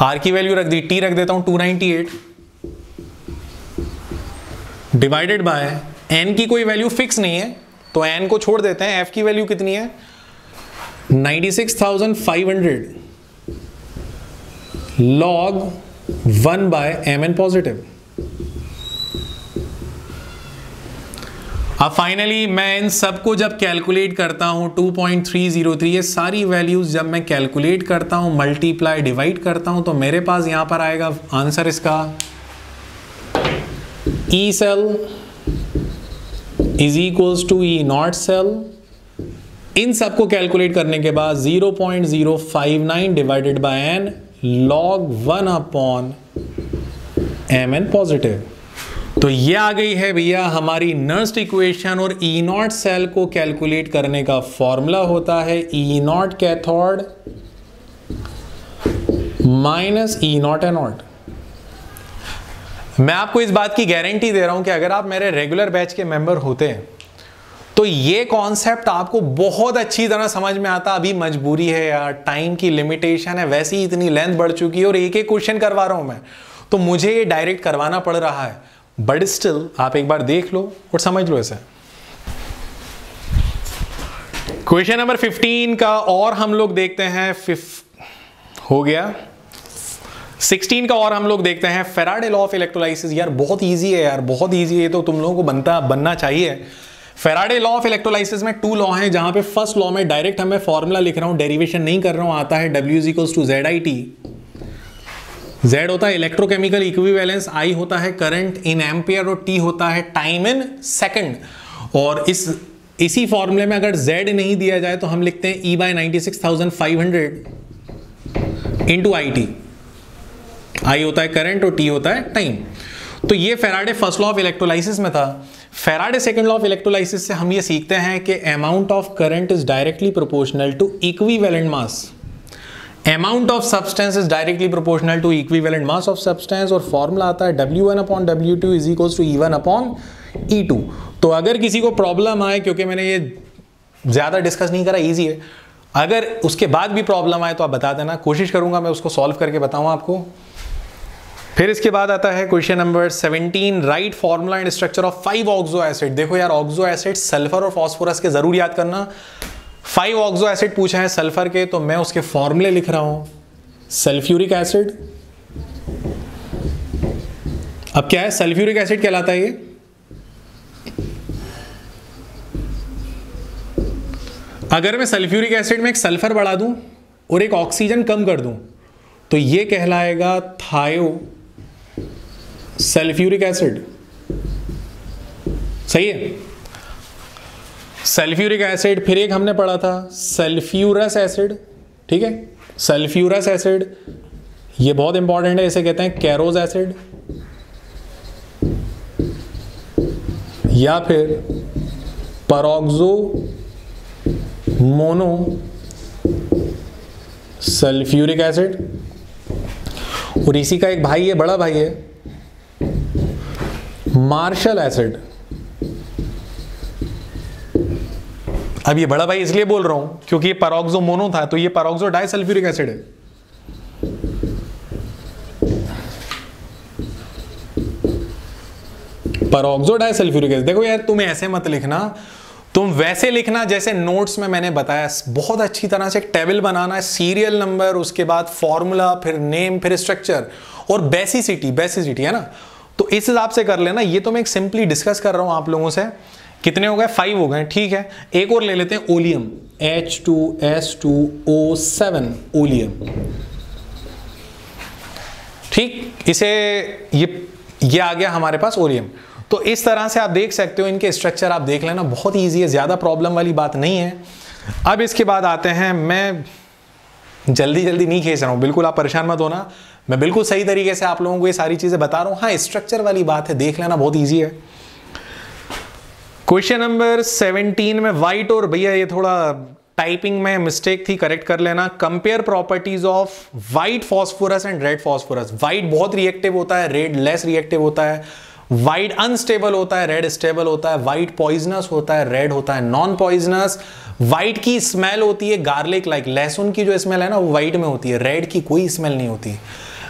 R की वैल्यू रख दी, टी रख देता हूं 298, डिवाइडेड बाय एन की कोई वैल्यू फिक्स नहीं है तो एन को छोड़ देते हैं, एफ की वैल्यू कितनी है 96,500 log 1 by mn पॉजिटिव। अब फाइनली मैं इन सबको जब कैलकुलेट करता हूं 2.303, ये सारी वैल्यूज जब मैं कैलकुलेट करता हूं, मल्टीप्लाई डिवाइड करता हूं, तो मेरे पास यहां पर आएगा आंसर इसका E cell is equals to E not cell. इन सबको कैलकुलेट करने के बाद 0.059 divided by N log 1 upon M N positive. तो ये आ गई है भैया हमारी नर्स्ट इक्वेशन, और ई नॉट सेल को कैलकुलेट करने का फॉर्मूला होता है E not cathode minus E not anode. मैं आपको इस बात की गारंटी दे रहा हूं कि अगर आप मेरे रेगुलर बैच के मेंबर होते हैं तो ये कॉन्सेप्ट आपको बहुत अच्छी तरह समझ में आता। अभी मजबूरी है यार, टाइम की लिमिटेशन है, वैसे ही इतनी लेंथ बढ़ चुकी है और एक एक क्वेश्चन करवा रहा हूं मैं, तो मुझे ये डायरेक्ट करवाना पड़ रहा है। बट स्टिल आप एक बार देख लो और समझ लो। ऐसे क्वेश्चन नंबर 15 का और हम लोग देखते हैं, हो गया 16 का और हम लोग देखते हैं फेराडे लॉ ऑफ इलेक्ट्रोलाइसिस। यार बहुत इजी है यार, बहुत इजी है, तो तुम लोगों को बनना चाहिए। फेराडे लॉ ऑफ इलेक्ट्रोलाइसिस में 2 लॉ हैं, जहां पे फर्स्ट लॉ में डायरेक्ट हमें फॉर्मूला लिख रहा हूं, डेरिवेशन नहीं कर रहा हूं, आता है W=ZIT। Z होता है इलेक्ट्रोकेमिकल इक्विवेलेंस, I होता है करंट इन एम्पियर और T होता है टाइम इन सेकंड। और इसी फॉर्मूले में अगर Z नहीं दिया जाए तो हम लिखते हैं E/96500 इंटू IT। I होता है करंट और T होता है टाइम। तो ये Faraday first law of electrolysis में था। Faraday second law of electrolysis से हम ये सीखते हैं कि amount of current is directly proportional to equivalent mass, amount of substance is directly proportional to equivalent mass of substance. और फॉर्मूला आता है W1/W2 is equals to E1/E2। तो अगर किसी को प्रॉब्लम आए, क्योंकि मैंने ये ज़्यादा डिस्कस नहीं करा, ईजी है, अगर उसके बाद भी प्रॉब्लम आए तो आप बता देना, कोशिश करूंगा मैं उसको सॉल्व करके बताऊँ आपको। फिर इसके बाद आता है question number 17, write formula and structure of 5 oxo acid. देखो यार, ऑक्सो एसिड सल्फर और फॉस्फोरस के जरूर याद करना। 5 ऑक्सो एसिड पूछा है सल्फर के, तो मैं उसके फॉर्मूले लिख रहा हूं। सल्फ्यूरिक एसिड, अब क्या है, सल्फ्यूरिक एसिड कहलाता है ये। अगर मैं सल्फ्यूरिक एसिड में एक सल्फर बढ़ा दूं और एक ऑक्सीजन कम कर दूं तो ये कहलाएगा थायो सल्फ्यूरिक एसिड। सही है, सल्फ्यूरिक एसिड। फिर एक हमने पढ़ा था सल्फ्यूरस एसिड, ठीक है, सल्फ्यूरस एसिड ये बहुत इंपॉर्टेंट है, इसे कहते हैं कैरोज एसिड या फिर परोक्सो मोनो सल्फ्यूरिक एसिड। और इसी का एक भाई है, बड़ा भाई है, मार्शल एसिड। अब ये बड़ा भाई इसलिए बोल रहा हूं क्योंकि ये परोक्सो मोनो था, तो ये परोक्सो डाय सल्फ्यूरिक एसिड है। Peroxo di sulphuric acid. देखो यार, तुम ऐसे मत लिखना, तुम वैसे लिखना जैसे नोट्स में मैंने बताया। बहुत अच्छी तरह से एक टेबल बनाना है, सीरियल नंबर, उसके बाद फॉर्मूला, फिर नेम, फिर स्ट्रक्चर और बेसिसिटी। बेसिसिटी है ना, तो इस हिसाब से कर लेना। ये तो मैं एक सिंपली डिस्कस कर रहा हूं आप लोगों से। कितने हो गए, 5 हो गए, ठीक है। एक और ले लेते हैं, ओलियम, H2S2O7 ओलियम, ठीक। इसे ये आ गया हमारे पास ओलियम। तो इस तरह से आप देख सकते हो, इनके स्ट्रक्चर आप देख लेना, बहुत ईजी है, ज़्यादा प्रॉब्लम वाली बात नहीं है। अब इसके बाद आते हैं, मैं जल्दी जल्दी नहीं खींच रहा हूँ, बिल्कुल आप परेशान मत होना, मैं बिल्कुल सही तरीके से आप लोगों को ये सारी चीज़ें बता रहा हूँ। हाँ, स्ट्रक्चर वाली बात है, देख लेना, बहुत ईजी है। क्वेश्चन नंबर 17 में वाइट, और भैया ये थोड़ा टाइपिंग में मिस्टेक थी, करेक्ट कर लेना। Compare properties of white phosphorus and red phosphorus. White बहुत रिएक्टिव होता है, रेड लेस रिएक्टिव होता है। वाइट अनस्टेबल होता है, रेड स्टेबल होता है। वाइट पॉइजनस होता है, रेड होता है नॉन पॉइजनस। वाइट की स्मेल होती है गार्लिक लाइक, लहसुन की जो स्मेल है ना वो वाइट में होती है, रेड की कोई स्मेल नहीं होती।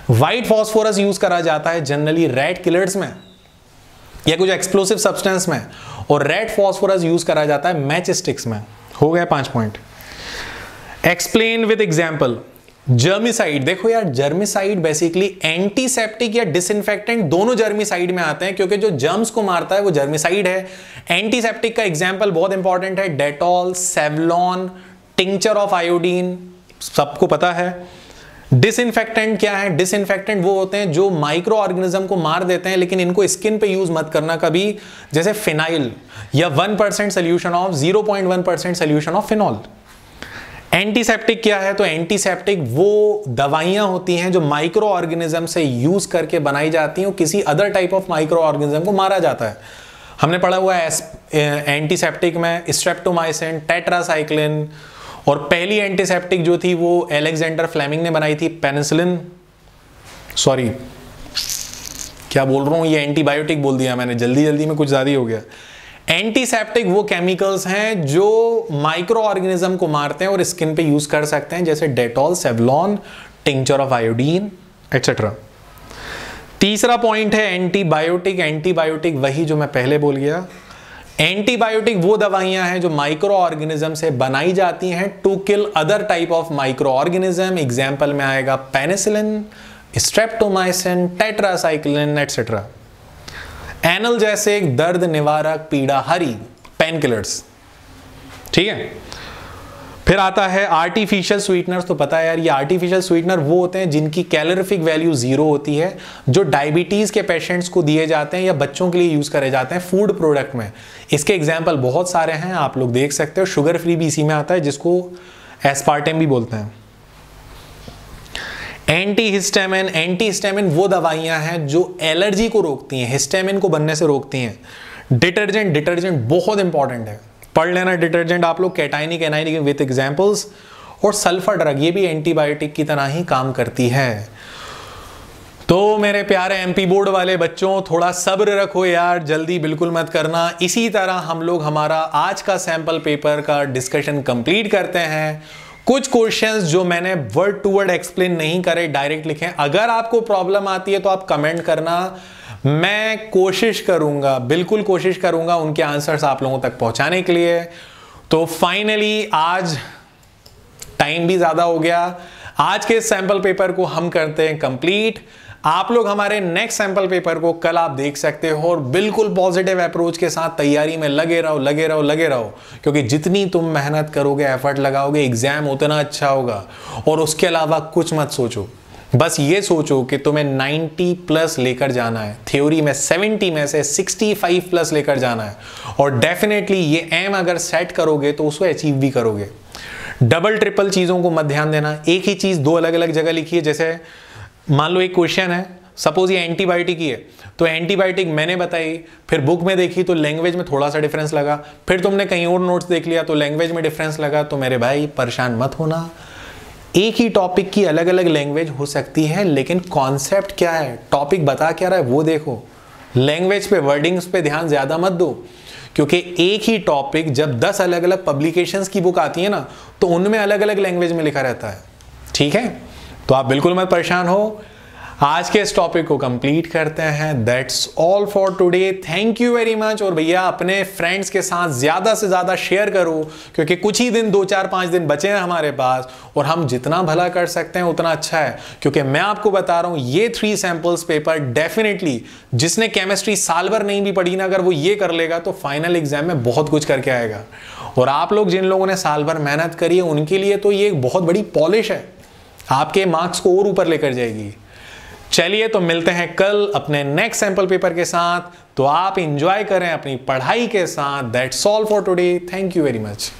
वाइट फॉस्फोरस यूज करा जाता है जनरली रेड किलर्स में या कुछ एक्सप्लोसिव सब्सटेंस में, और रेड फॉस्फोरस यूज करा जाता है मैच स्टिक्स में। हो गया 5 point. Explain with example. Germicide, देखो यार, जर्मिसाइड बेसिकली एंटीसेप्टिक या डिसइंफेक्टेंट दोनों जर्मिसाइड में आते हैं, क्योंकि जो जर्म्स को मारता है वो जर्मिसाइड है। एंटीसेप्टिक का एग्जाम्पल बहुत इंपॉर्टेंट है, Dettol, Savlon, tincture of iodine, सबको पता है। डिसइंफेक्टेंट क्या है? डिसइंफेक्टेंट वो होते हैं जो माइक्रो ऑर्गेनिज्म को मार देते हैं, लेकिन इनको स्किन पे यूज मत करना कभी। जैसे फिनाइल या 1% solution of 0.1% solution of phenol. Antiseptic क्या है? तो एंटीसेप्टिक वो दवाइयां होती हैं जो माइक्रो ऑर्गेनिज्म से यूज करके बनाई जाती हैं और किसी other type of micro organism को मारा जाता है। हमने पढ़ा हुआ है एंटीसेप्टिक में स्ट्रेप्टोमाइसिन, टेट्रासाइक्लिन, और पहली एंटीसेप्टिक जो थी वो एलेक्जेंडर फ्लेमिंग ने बनाई थी, पेनिसिलिन। सॉरी, क्या बोल रहा हूं, ये एंटीबायोटिक बोल दिया मैंने, जल्दी जल्दी में कुछ ज्यादा ही हो गया। एंटीसेप्टिक वो केमिकल्स हैं जो माइक्रो ऑर्गेनिज्म को मारते हैं और स्किन पे यूज कर सकते हैं, जैसे Dettol, Savlon, tincture of iodine etcetera. तीसरा पॉइंट है एंटीबायोटिक। एंटीबायोटिक वही जो मैं पहले बोल गया। एंटीबायोटिक वो दवाइयां हैं जो माइक्रो ऑर्गेनिज्म से बनाई जाती हैं to kill other type of micro organism. Example में आएगा penicillin, streptomycin, tetracycline etcetera. Analgesic, दर्द निवारक, पीड़ाहरी, पेन किलर्स। ठीक है, फिर आता है आर्टिफिशियल स्वीटनर्स। तो पता है यार, ये आर्टिफिशियल स्वीटनर वो होते हैं जिनकी कैलोरीफिक वैल्यू 0 होती है, जो डायबिटीज़ के पेशेंट्स को दिए जाते हैं या बच्चों के लिए यूज़ करे जाते हैं फूड प्रोडक्ट में। इसके एग्जाम्पल बहुत सारे हैं, आप लोग देख सकते हो। शुगर फ्री भी इसी में आता है, जिसको एस्पार्टेम भी बोलते हैं। एंटीहिस्टामिन। एंटीहिस्टामिन वो दवाइयाँ हैं जो एलर्जी को रोकती हैं, हिस्टामिन को बनने से रोकती हैं। डिटर्जेंट, डिटर्जेंट बहुत इंपॉर्टेंट है, पढ़ लेना डिटर्जेंट आप लोग, कैटाइनिक, एनाइनिक विद एग्जाम्पल्स। और सल्फर ड्रग, ये भी एंटीबायोटिक की तरह ही काम करती है। तो मेरे प्यारे एमपी बोर्ड वाले बच्चों, थोड़ा सब्र रखो यार, जल्दी बिल्कुल मत करना। इसी तरह हम लोग हमारा आज का सैंपल पेपर का डिस्कशन कंप्लीट करते हैं। कुछ क्वेश्चंस जो मैंने वर्ड टू वर्ड एक्सप्लेन नहीं करे, डायरेक्ट लिखे। अगर आपको प्रॉब्लम आती है तो आप कमेंट करना, मैं कोशिश करूंगा, बिल्कुल कोशिश करूंगा उनके आंसर्स आप लोगों तक पहुंचाने के लिए। तो फाइनली आज टाइम भी ज़्यादा हो गया, आज के सैंपल पेपर को हम करते हैं कंप्लीट। आप लोग हमारे नेक्स्ट सैंपल पेपर को कल आप देख सकते हो, और बिल्कुल पॉजिटिव अप्रोच के साथ तैयारी में लगे रहो, लगे रहो, लगे रहो, क्योंकि जितनी तुम मेहनत करोगे, एफर्ट लगाओगे, एग्जाम उतना अच्छा होगा। और उसके अलावा कुछ मत सोचो, बस ये सोचो कि तुम्हें 90 प्लस लेकर जाना है, थ्योरी में 70 में से 65 प्लस लेकर जाना है। और डेफिनेटली ये एम अगर सेट करोगे तो उसको अचीव भी करोगे। डबल ट्रिपल चीज़ों को मत ध्यान देना, एक ही चीज़ दो अलग अलग जगह लिखिए। जैसे मान लो एक क्वेश्चन है, सपोज ये एंटीबायोटिक ही है, तो एंटीबायोटिक मैंने बताई, फिर बुक में देखी तो लैंग्वेज में थोड़ा सा डिफरेंस लगा, फिर तुमने कहीं और नोट्स देख लिया तो लैंग्वेज में डिफरेंस लगा। तो मेरे भाई परेशान मत होना, एक ही टॉपिक की अलग अलग लैंग्वेज हो सकती है, लेकिन कॉन्सेप्ट क्या है, टॉपिक बता क्या रहा है वो देखो। लैंग्वेज पे, वर्डिंग्स पे ध्यान ज़्यादा मत दो, क्योंकि एक ही टॉपिक जब 10 अलग अलग पब्लिकेशंस की बुक आती है ना, तो उनमें अलग अलग लैंग्वेज में लिखा रहता है। ठीक है, तो आप बिल्कुल मत परेशान हो, आज के इस टॉपिक को कंप्लीट करते हैं। That's all for today, thank you very much. और भैया अपने फ्रेंड्स के साथ ज़्यादा से ज़्यादा शेयर करो, क्योंकि कुछ ही दिन, 2-4-5 दिन बचे हैं हमारे पास, और हम जितना भला कर सकते हैं उतना अच्छा है। क्योंकि मैं आपको बता रहा हूँ, ये 3 सैम्पल्स पेपर डेफिनेटली जिसने केमिस्ट्री साल भर नहीं भी पढ़ी ना, अगर वो ये कर लेगा तो फाइनल एग्जाम में बहुत कुछ करके आएगा। और आप लोग जिन लोगों ने साल भर मेहनत करी है, उनके लिए तो ये एक बहुत बड़ी पॉलिश है, आपके मार्क्स को और ऊपर लेकर जाएगी। चलिए तो मिलते हैं कल अपने नेक्स्ट सैंपल पेपर के साथ। तो आप एंजॉय करें अपनी पढ़ाई के साथ। That's all for today, thank you very much.